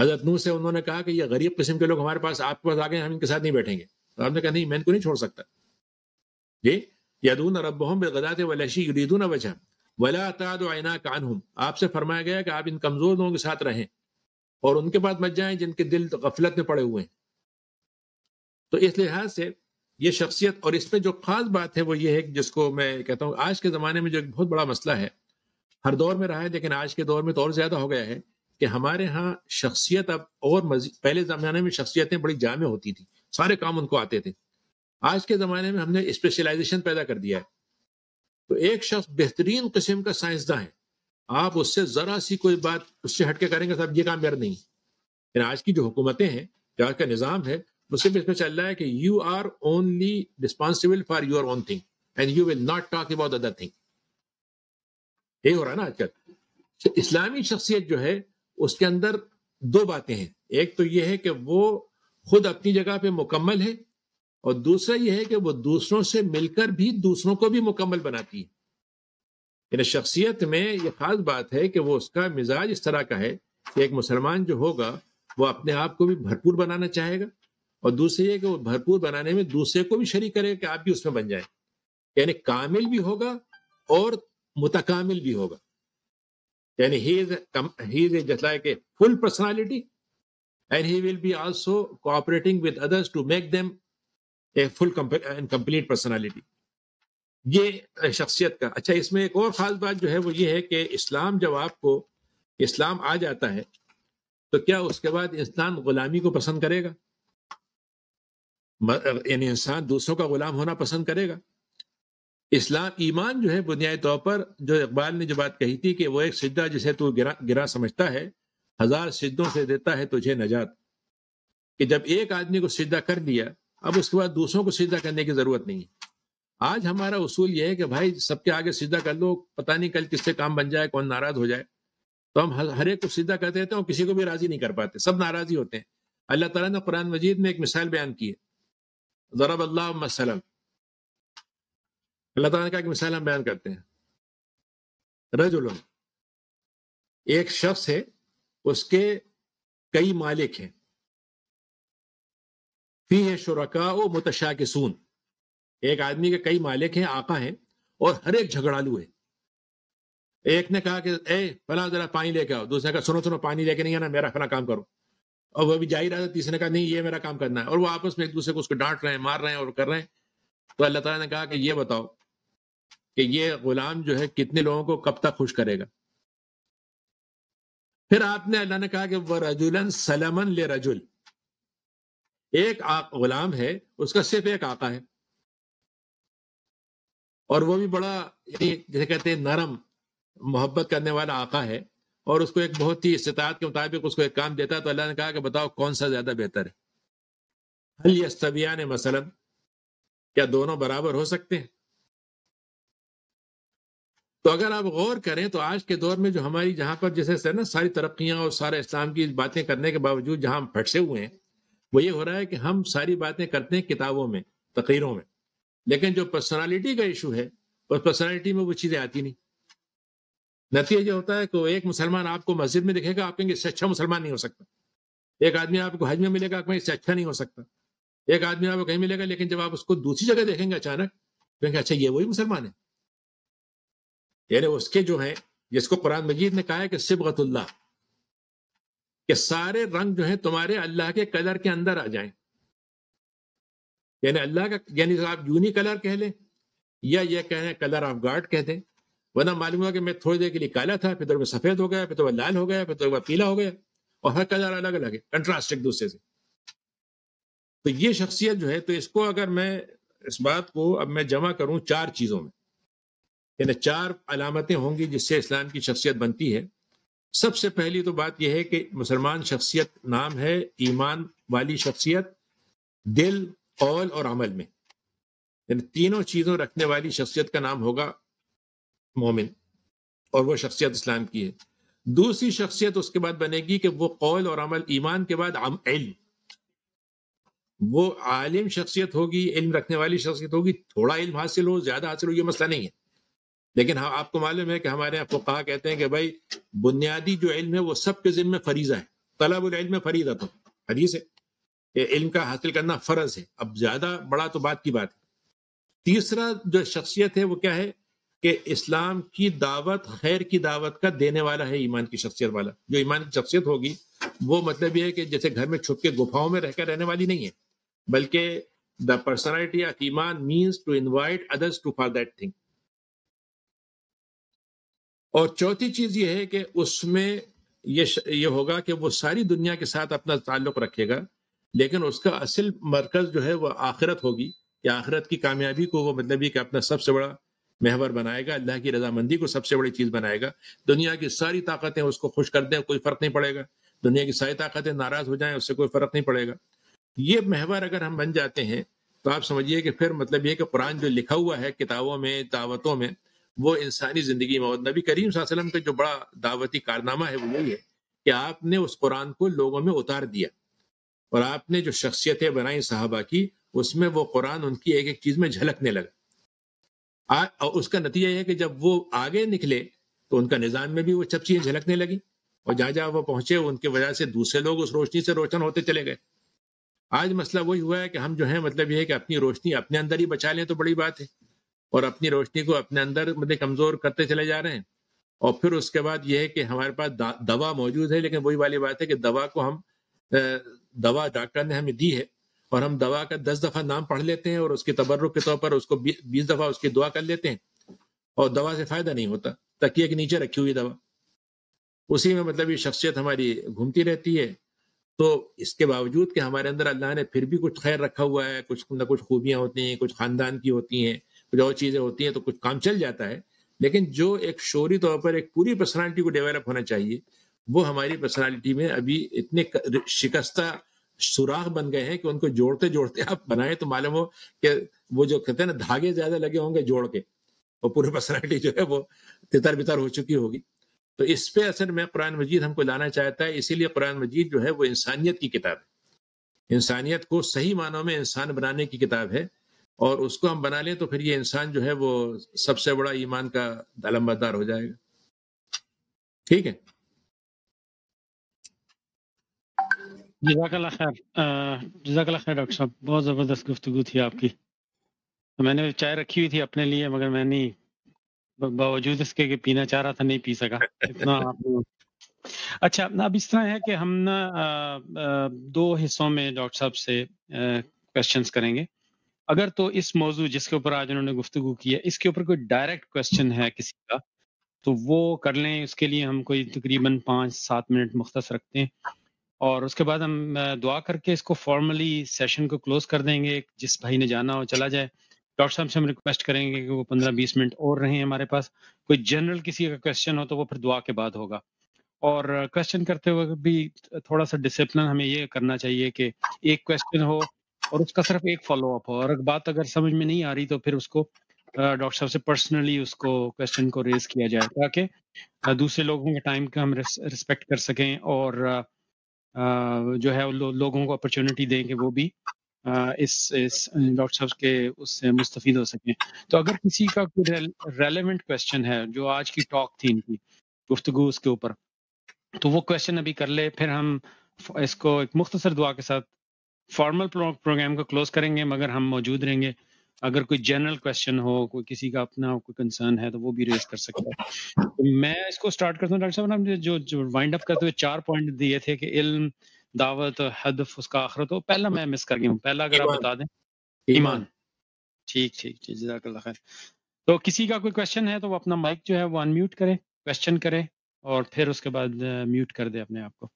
हज़रत नूह से उन्होंने कहा कि ये गरीब किस्म के लोग हमारे पास आपके पास आ गए, हम इनके साथ नहीं बैठेंगे। तो आपने कहा नहीं, मैं इनको नहीं छोड़ सकता जी। यदून रब्बहुम बिलगदाति वलअशी युरीदून वजह वला ताद ऐनाक अन्हुम, आपसे फरमाया गया कि आप इन कमज़ोर लोगों के साथ रहें और उनके पास मत जाएं जिनके दिल तो गफलत में पड़े हुए हैं। तो इस लिहाज से ये शख्सियत, और इसमें जो ख़ास बात है वो ये है जिसको मैं कहता हूँ आज के ज़माने में जो एक बहुत बड़ा मसला है, हर दौर में रहा है लेकिन आज के दौर में तो और ज़्यादा हो गया है कि हमारे यहाँ शख्सियत अब और मज़ीद, पहले ज़माने में शख्सियतें बड़ी जामे होती थी, सारे काम उनको आते थे। आज के ज़माने में हमने स्पेशलाइजेशन पैदा कर दिया है। तो एक शख्स बेहतरीन किस्म का साइंसदां है, आप उससे ज़रा सी कोई बात उससे हटके करेंगे साहब ये काम मेरा नहीं, लेकिन आज की जो हुकूमतें हैं, जो आज का निज़ाम है, वो सिर्फ इसमें चल रहा है कि you are only responsible for your own thing and you will not talk about other thing. ये हो रहा है ना आजकल। इस्लामी शख्सियत जो है उसके अंदर दो बातें हैं, एक तो ये है कि वो खुद अपनी जगह पे मुकम्मल है और दूसरा ये है कि वो दूसरों से मिलकर भी दूसरों को भी मुकम्मल बनाती है। यानी शख्सियत में ये खास बात है कि वो उसका मिजाज इस तरह का है कि एक मुसलमान जो होगा वो अपने आप को भी भरपूर बनाना चाहेगा और दूसरे ये कि वो भरपूर बनाने में दूसरे को भी शरीक करेगा कि आप भी उसमें बन जाए। यानी कामिल भी होगा और मुतकामिल भी होगा। यानी he is he is just like a full personality and he will be also cooperating with others to make them a full and complete personality. ये शख्सियत का। अच्छा, इसमें एक और खास बात जो है वो ये है कि इस्लाम जब आपको इस्लाम आ जाता है तो क्या उसके बाद इंसान गुलामी को पसंद करेगा? यानी इंसान दूसरों का गुलाम होना पसंद करेगा? इस्लाम ईमान जो है बुनियादी तौर पर, जो इकबाल ने जो बात कही थी कि वो एक सिद्दा जिसे तू गिरा गिरा समझता है हजार सिद्धों से देता है तुझे नजात, कि जब एक आदमी को सिद्दा कर दिया अब उसके बाद दूसरों को सिद्दा करने की ज़रूरत नहीं है। आज हमारा उसूल यह है कि भाई सबके आगे सिद्दा कर लो, पता नहीं कल किससे काम बन जाए, कौन नाराज़ हो जाए, तो हम हर एक को सिद्धा कर देते हैं और किसी को भी राज़ी नहीं कर पाते, सब नाराज़ी होते हैं। अल्लाह ताला ने कुरान मजीद में एक मिसाल बयान की है, ज़रबल्लाहु मसलन, अल्लाह ताला का एक मिसाल हम बयान करते हैं, रजुलन, एक शख्स है उसके कई मालिक हैं, फी है शुरका व मुतशाकिसून, एक आदमी के कई मालिक हैं, आका हैं और हर एक झगड़ालू है। एक ने कहा कि ए फला जरा पानी लेके आओ, दूसरे ने कहा सुनो सुनो पानी लेके नहीं आना, मेरा फला काम करो, और वह भी जा ही रहा था, तीसरे ने कहा नहीं ये मेरा काम करना है, और वो आपस में एक दूसरे को उसको डांट रहे हैं, मार रहे हैं और कर रहे हैं। तो अल्लाह ताला ने कहा कि ये बताओ कि ये गुलाम जो है कितने लोगों को कब तक खुश करेगा? फिर आपने अल्लाह ने कहा कि वह रजुलन सलमन ले रजुल, एक गुलाम है उसका सिर्फ एक आका है और वो भी बड़ा जैसे कहते हैं नरम मोहब्बत करने वाला आका है और उसको एक बहुत ही इस्तात के मुताबिक उसको एक काम देता है। तो अल्लाह ने कहा कि बताओ कौन सा ज्यादा बेहतर है? हल यस्तवियान मसलन, क्या दोनों बराबर हो सकते हैं? तो अगर आप गौर करें तो आज के दौर में जो हमारी जहां पर जैसे ना सारी तरक्कियां और सारे इस्लाम की बातें करने के बावजूद जहां हम फटसे हुए हैं वो ये हो रहा है कि हम सारी बातें करते हैं किताबों में, तकरीरों में, लेकिन जो पर्सनालिटी का इशू है उस पर्सनालिटी में वो चीज़ें आती नहीं। नतीजा होता है कि एक मुसलमान आपको मस्जिद में दिखेगा, आप कहेंगे इससे अच्छा मुसलमान नहीं हो सकता, एक आदमी आपको हज में मिलेगा, आप कहेंगे इससे अच्छा नहीं हो सकता, एक आदमी आपको कहीं मिलेगा, लेकिन जब आप उसको दूसरी जगह देखेंगे अचानक कहेंगे अच्छा ये वही मुसलमान है। यानी उसके जो है जिसको कुरान मजीद ने कहा है कि सिबगतुल्लाह, कि सारे रंग जो है तुम्हारे अल्लाह के कलर के अंदर आ जाएं, यानी अल्लाह का, यानी आप यूनी कलर कह लें या ये कहें कलर ऑफ गॉड कह दें, वरना मालूम हुआ कि मैं थोड़ी देर के लिए काला था, फिर तो वह सफेद हो गया, फिर तो वह लाल हो गया, फिर तो वह पीला हो गया, और हर कलर अलग अलग है, कंट्रास्ट एक दूसरे से। तो ये शख्सियत जो है, तो इसको अगर मैं इस बात को अब मैं जमा करूं चार चीज़ों में, यानी चार अलामतें होंगी जिससे इस्लाम की शख्सियत बनती है। सबसे पहली तो बात यह है कि मुसलमान शख्सियत नाम है ईमान वाली शख्सियत, दिल, कौल और अमल में, यानी तीनों चीज़ों रखने वाली शख्सियत का नाम होगा मोमिन, और वो शख्सियत इस्लाम की है। दूसरी शख्सियत उसके बाद बनेगी कि वो कौल और अमल, ईमान के बाद इल्म, वो आलिम शख्सियत होगी, इल्म रखने वाली शख्सियत होगी। थोड़ा इल्म हासिल हो, ज़्यादा हासिल हो, ये मसला नहीं है, लेकिन हाँ आपको मालूम है कि हमारे यहाँ फुक़हा कहते हैं कि भाई बुनियादी जो इल्म है वो सब के जिम्मे फरीज़ा है, तलबुल इल्म फरीज़ा, तो हदीस है, इल्म का हासिल करना फ़र्ज़ है। अब ज़्यादा बड़ा तो बात की बात है। तीसरा जो शख्सियत है वो क्या है कि इस्लाम की दावत, खैर की दावत का देने वाला है, ईमान की शख्सियत वाला। जो ईमान की शख्सियत होगी वो मतलब ये है कि जैसे घर में छुप के गुफाओं में रहकर रहने वाली नहीं है, बल्कि द पर्सनैलिटी ऑफ ईमान means to invite others to for that thing. और चौथी चीज ये है कि उसमें ये ये होगा कि वो सारी दुनिया के साथ अपना ताल्लुक रखेगा, लेकिन उसका असल मरकज जो है वह आखिरत होगी, या आखिरत की कामयाबी को वो मतलब ये कि अपना सबसे बड़ा महवर बनाएगा, अल्लाह की रजामंदी को सबसे बड़ी चीज़ बनाएगा, दुनिया की सारी ताकतें उसको खुश कर दें, कोई फर्क नहीं पड़ेगा। दुनिया की सारी ताकतें नाराज हो जाएं, उससे कोई फर्क नहीं पड़ेगा। ये महवर अगर हम बन जाते हैं तो आप समझिए कि फिर मतलब ये कि कुरान जो लिखा हुआ है किताबों में, दावतों में, वो इंसानी जिंदगी में। नबी करीम सल्लल्लाहु अलैहि वसल्लम का जो बड़ा दावती कारनामा है वो यही है कि आपने उस कुरान को लोगों में उतार दिया और आपने जो शख्सियतें बनाई साहबा की, उसमें वो कुरान उनकी एक एक चीज में झलकने लगा। आ, और उसका नतीजा यह है कि जब वो आगे निकले तो उनका निज़ाम में भी वो सब चीजें झलकने लगी और जहाँ जहाँ वो पहुंचे उनकी वजह से दूसरे लोग उस रोशनी से रोशन होते चले गए। आज मसला वही हुआ है कि हम जो है मतलब ये है कि अपनी रोशनी अपने अंदर ही बचा लें तो बड़ी बात है, और अपनी रोशनी को अपने अंदर मतलब कमजोर करते चले जा रहे हैं। और फिर उसके बाद यह है कि हमारे पास दवा मौजूद है, लेकिन वही वाली बात है कि दवा को हम दवा डॉक्टर ने हमें दी है और हम दवा का दस दफा नाम पढ़ लेते हैं और उसके तबर्रुक के तौर पर उसको बीस दफा उसकी दुआ कर लेते हैं और दवा से फायदा नहीं होता। तकिए के नीचे रखी हुई दवा, उसी में मतलब ये शख्सियत हमारी घूमती रहती है। तो इसके बावजूद कि हमारे अंदर अल्लाह ने फिर भी कुछ खैर रखा हुआ है, कुछ ना कुछ खूबियाँ होती हैं, कुछ खानदान की होती हैं, कुछ और चीज़ें होती हैं, तो कुछ काम चल जाता है। लेकिन जो एक शोरी तौर पर एक पूरी पर्सनालिटी को डेवलप होना चाहिए, वो हमारी पर्सनालिटी में अभी इतने शिकस्ता सुराख बन गए हैं कि उनको जोड़ते जोड़ते आप बनाए तो मालूम हो कि वो जो कहते हैं ना धागे ज्यादा लगे होंगे जोड़ के, और पूरी पर्सनालिटी जो है वो तितर बितर हो चुकी होगी। तो इस पे असर में कुरान मजीद हमको लाना चाहता है। इसीलिए कुरान मजीद जो है वो इंसानियत की किताब है, इंसानियत को सही मानों में इंसान बनाने की किताब है, और उसको हम बना लें तो फिर ये इंसान जो है वो सबसे बड़ा ईमान का दालमदार हो जाएगा। ठीक है, जज़ाकल्लाह खैर। जज़ाकल्लाह खैर डॉक्टर साहब, बहुत ज़बरदस्त गुफ्तगू थी आपकी। मैंने चाय रखी हुई थी अपने लिए, मगर मैं नहीं, बावजूद इसके कि पीना चाह रहा था, नहीं पी सका इतना आपने। अच्छा, अब इस तरह है कि हम ना दो हिस्सों में डॉक्टर साहब से क्वेश्चंस करेंगे। अगर तो इस मौजू जिसके ऊपर आज उन्होंने गुफ्तगू की है, इसके ऊपर कोई डायरेक्ट क्वेश्चन है किसी का तो वो कर लें। उसके लिए हम कोई तकरीबन पाँच सात मिनट मुख्तस रखते हैं और उसके बाद हम दुआ करके इसको फॉर्मली सेशन को क्लोज कर देंगे। जिस भाई ने जाना हो चला जाए। डॉक्टर साहब से हम रिक्वेस्ट करेंगे कि वो पंद्रह बीस मिनट और रहें हमारे पास। कोई जनरल किसी का क्वेश्चन हो तो वो फिर दुआ के बाद होगा। और क्वेश्चन करते हुए भी थोड़ा सा डिसिप्लिन हमें ये करना चाहिए कि एक क्वेश्चन हो और उसका सिर्फ एक फॉलो अप हो, और अगर बात अगर समझ में नहीं आ रही तो फिर उसको डॉक्टर साहब से पर्सनली उसको क्वेश्चन को रेज किया जाए, ताकि दूसरे लोगों के टाइम का हम रिस्पेक्ट कर सकें और जो है लो, लोगों को अपॉर्चुनिटी दें कि वो भी इस इस डॉक्टर साहब के उससे मुस्तफीद हो सकें। तो अगर किसी का कोई रेलेवेंट क्वेश्चन है जो आज की टॉक थी इनकी गुफ्तगू उसके ऊपर, तो वो क्वेश्चन अभी कर ले, फिर हम इसको एक मुख्तसर दुआ के साथ फॉर्मल प्रोग्राम को क्लोज करेंगे, मगर हम मौजूद रहेंगे। अगर कोई जनरल क्वेश्चन हो, कोई किसी का अपना कोई कंसर्न है तो वो भी रेज कर सकता है। तो मैं इसको स्टार्ट करता हूँ। डॉक्टर साहब ने जो जो वाइंड अप करते हुए चार पॉइंट दिए थे कि इल्म, दावत, हदफ, उसका आखरत हो। पहला मैं मिस कर गया हूँ, पहला अगर आप बता दें। ईमान, ठीक ठीक ठीक, जज़ाकल्लाह खैर। तो किसी का कोई क्वेश्चन है तो वो अपना माइक जो है वो अनम्यूट करे, क्वेश्चन करे, और फिर उसके बाद म्यूट कर दे अपने आप को।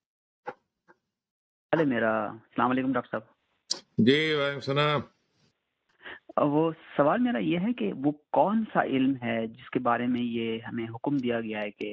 हेलो मेरा अस्सलाम वालेकुम डॉक्टर साहब। जी वालेकुम सलाम। वो सवाल मेरा ये है कि वो कौन सा इल्म है जिसके बारे में ये हमें हुक्म दिया गया है कि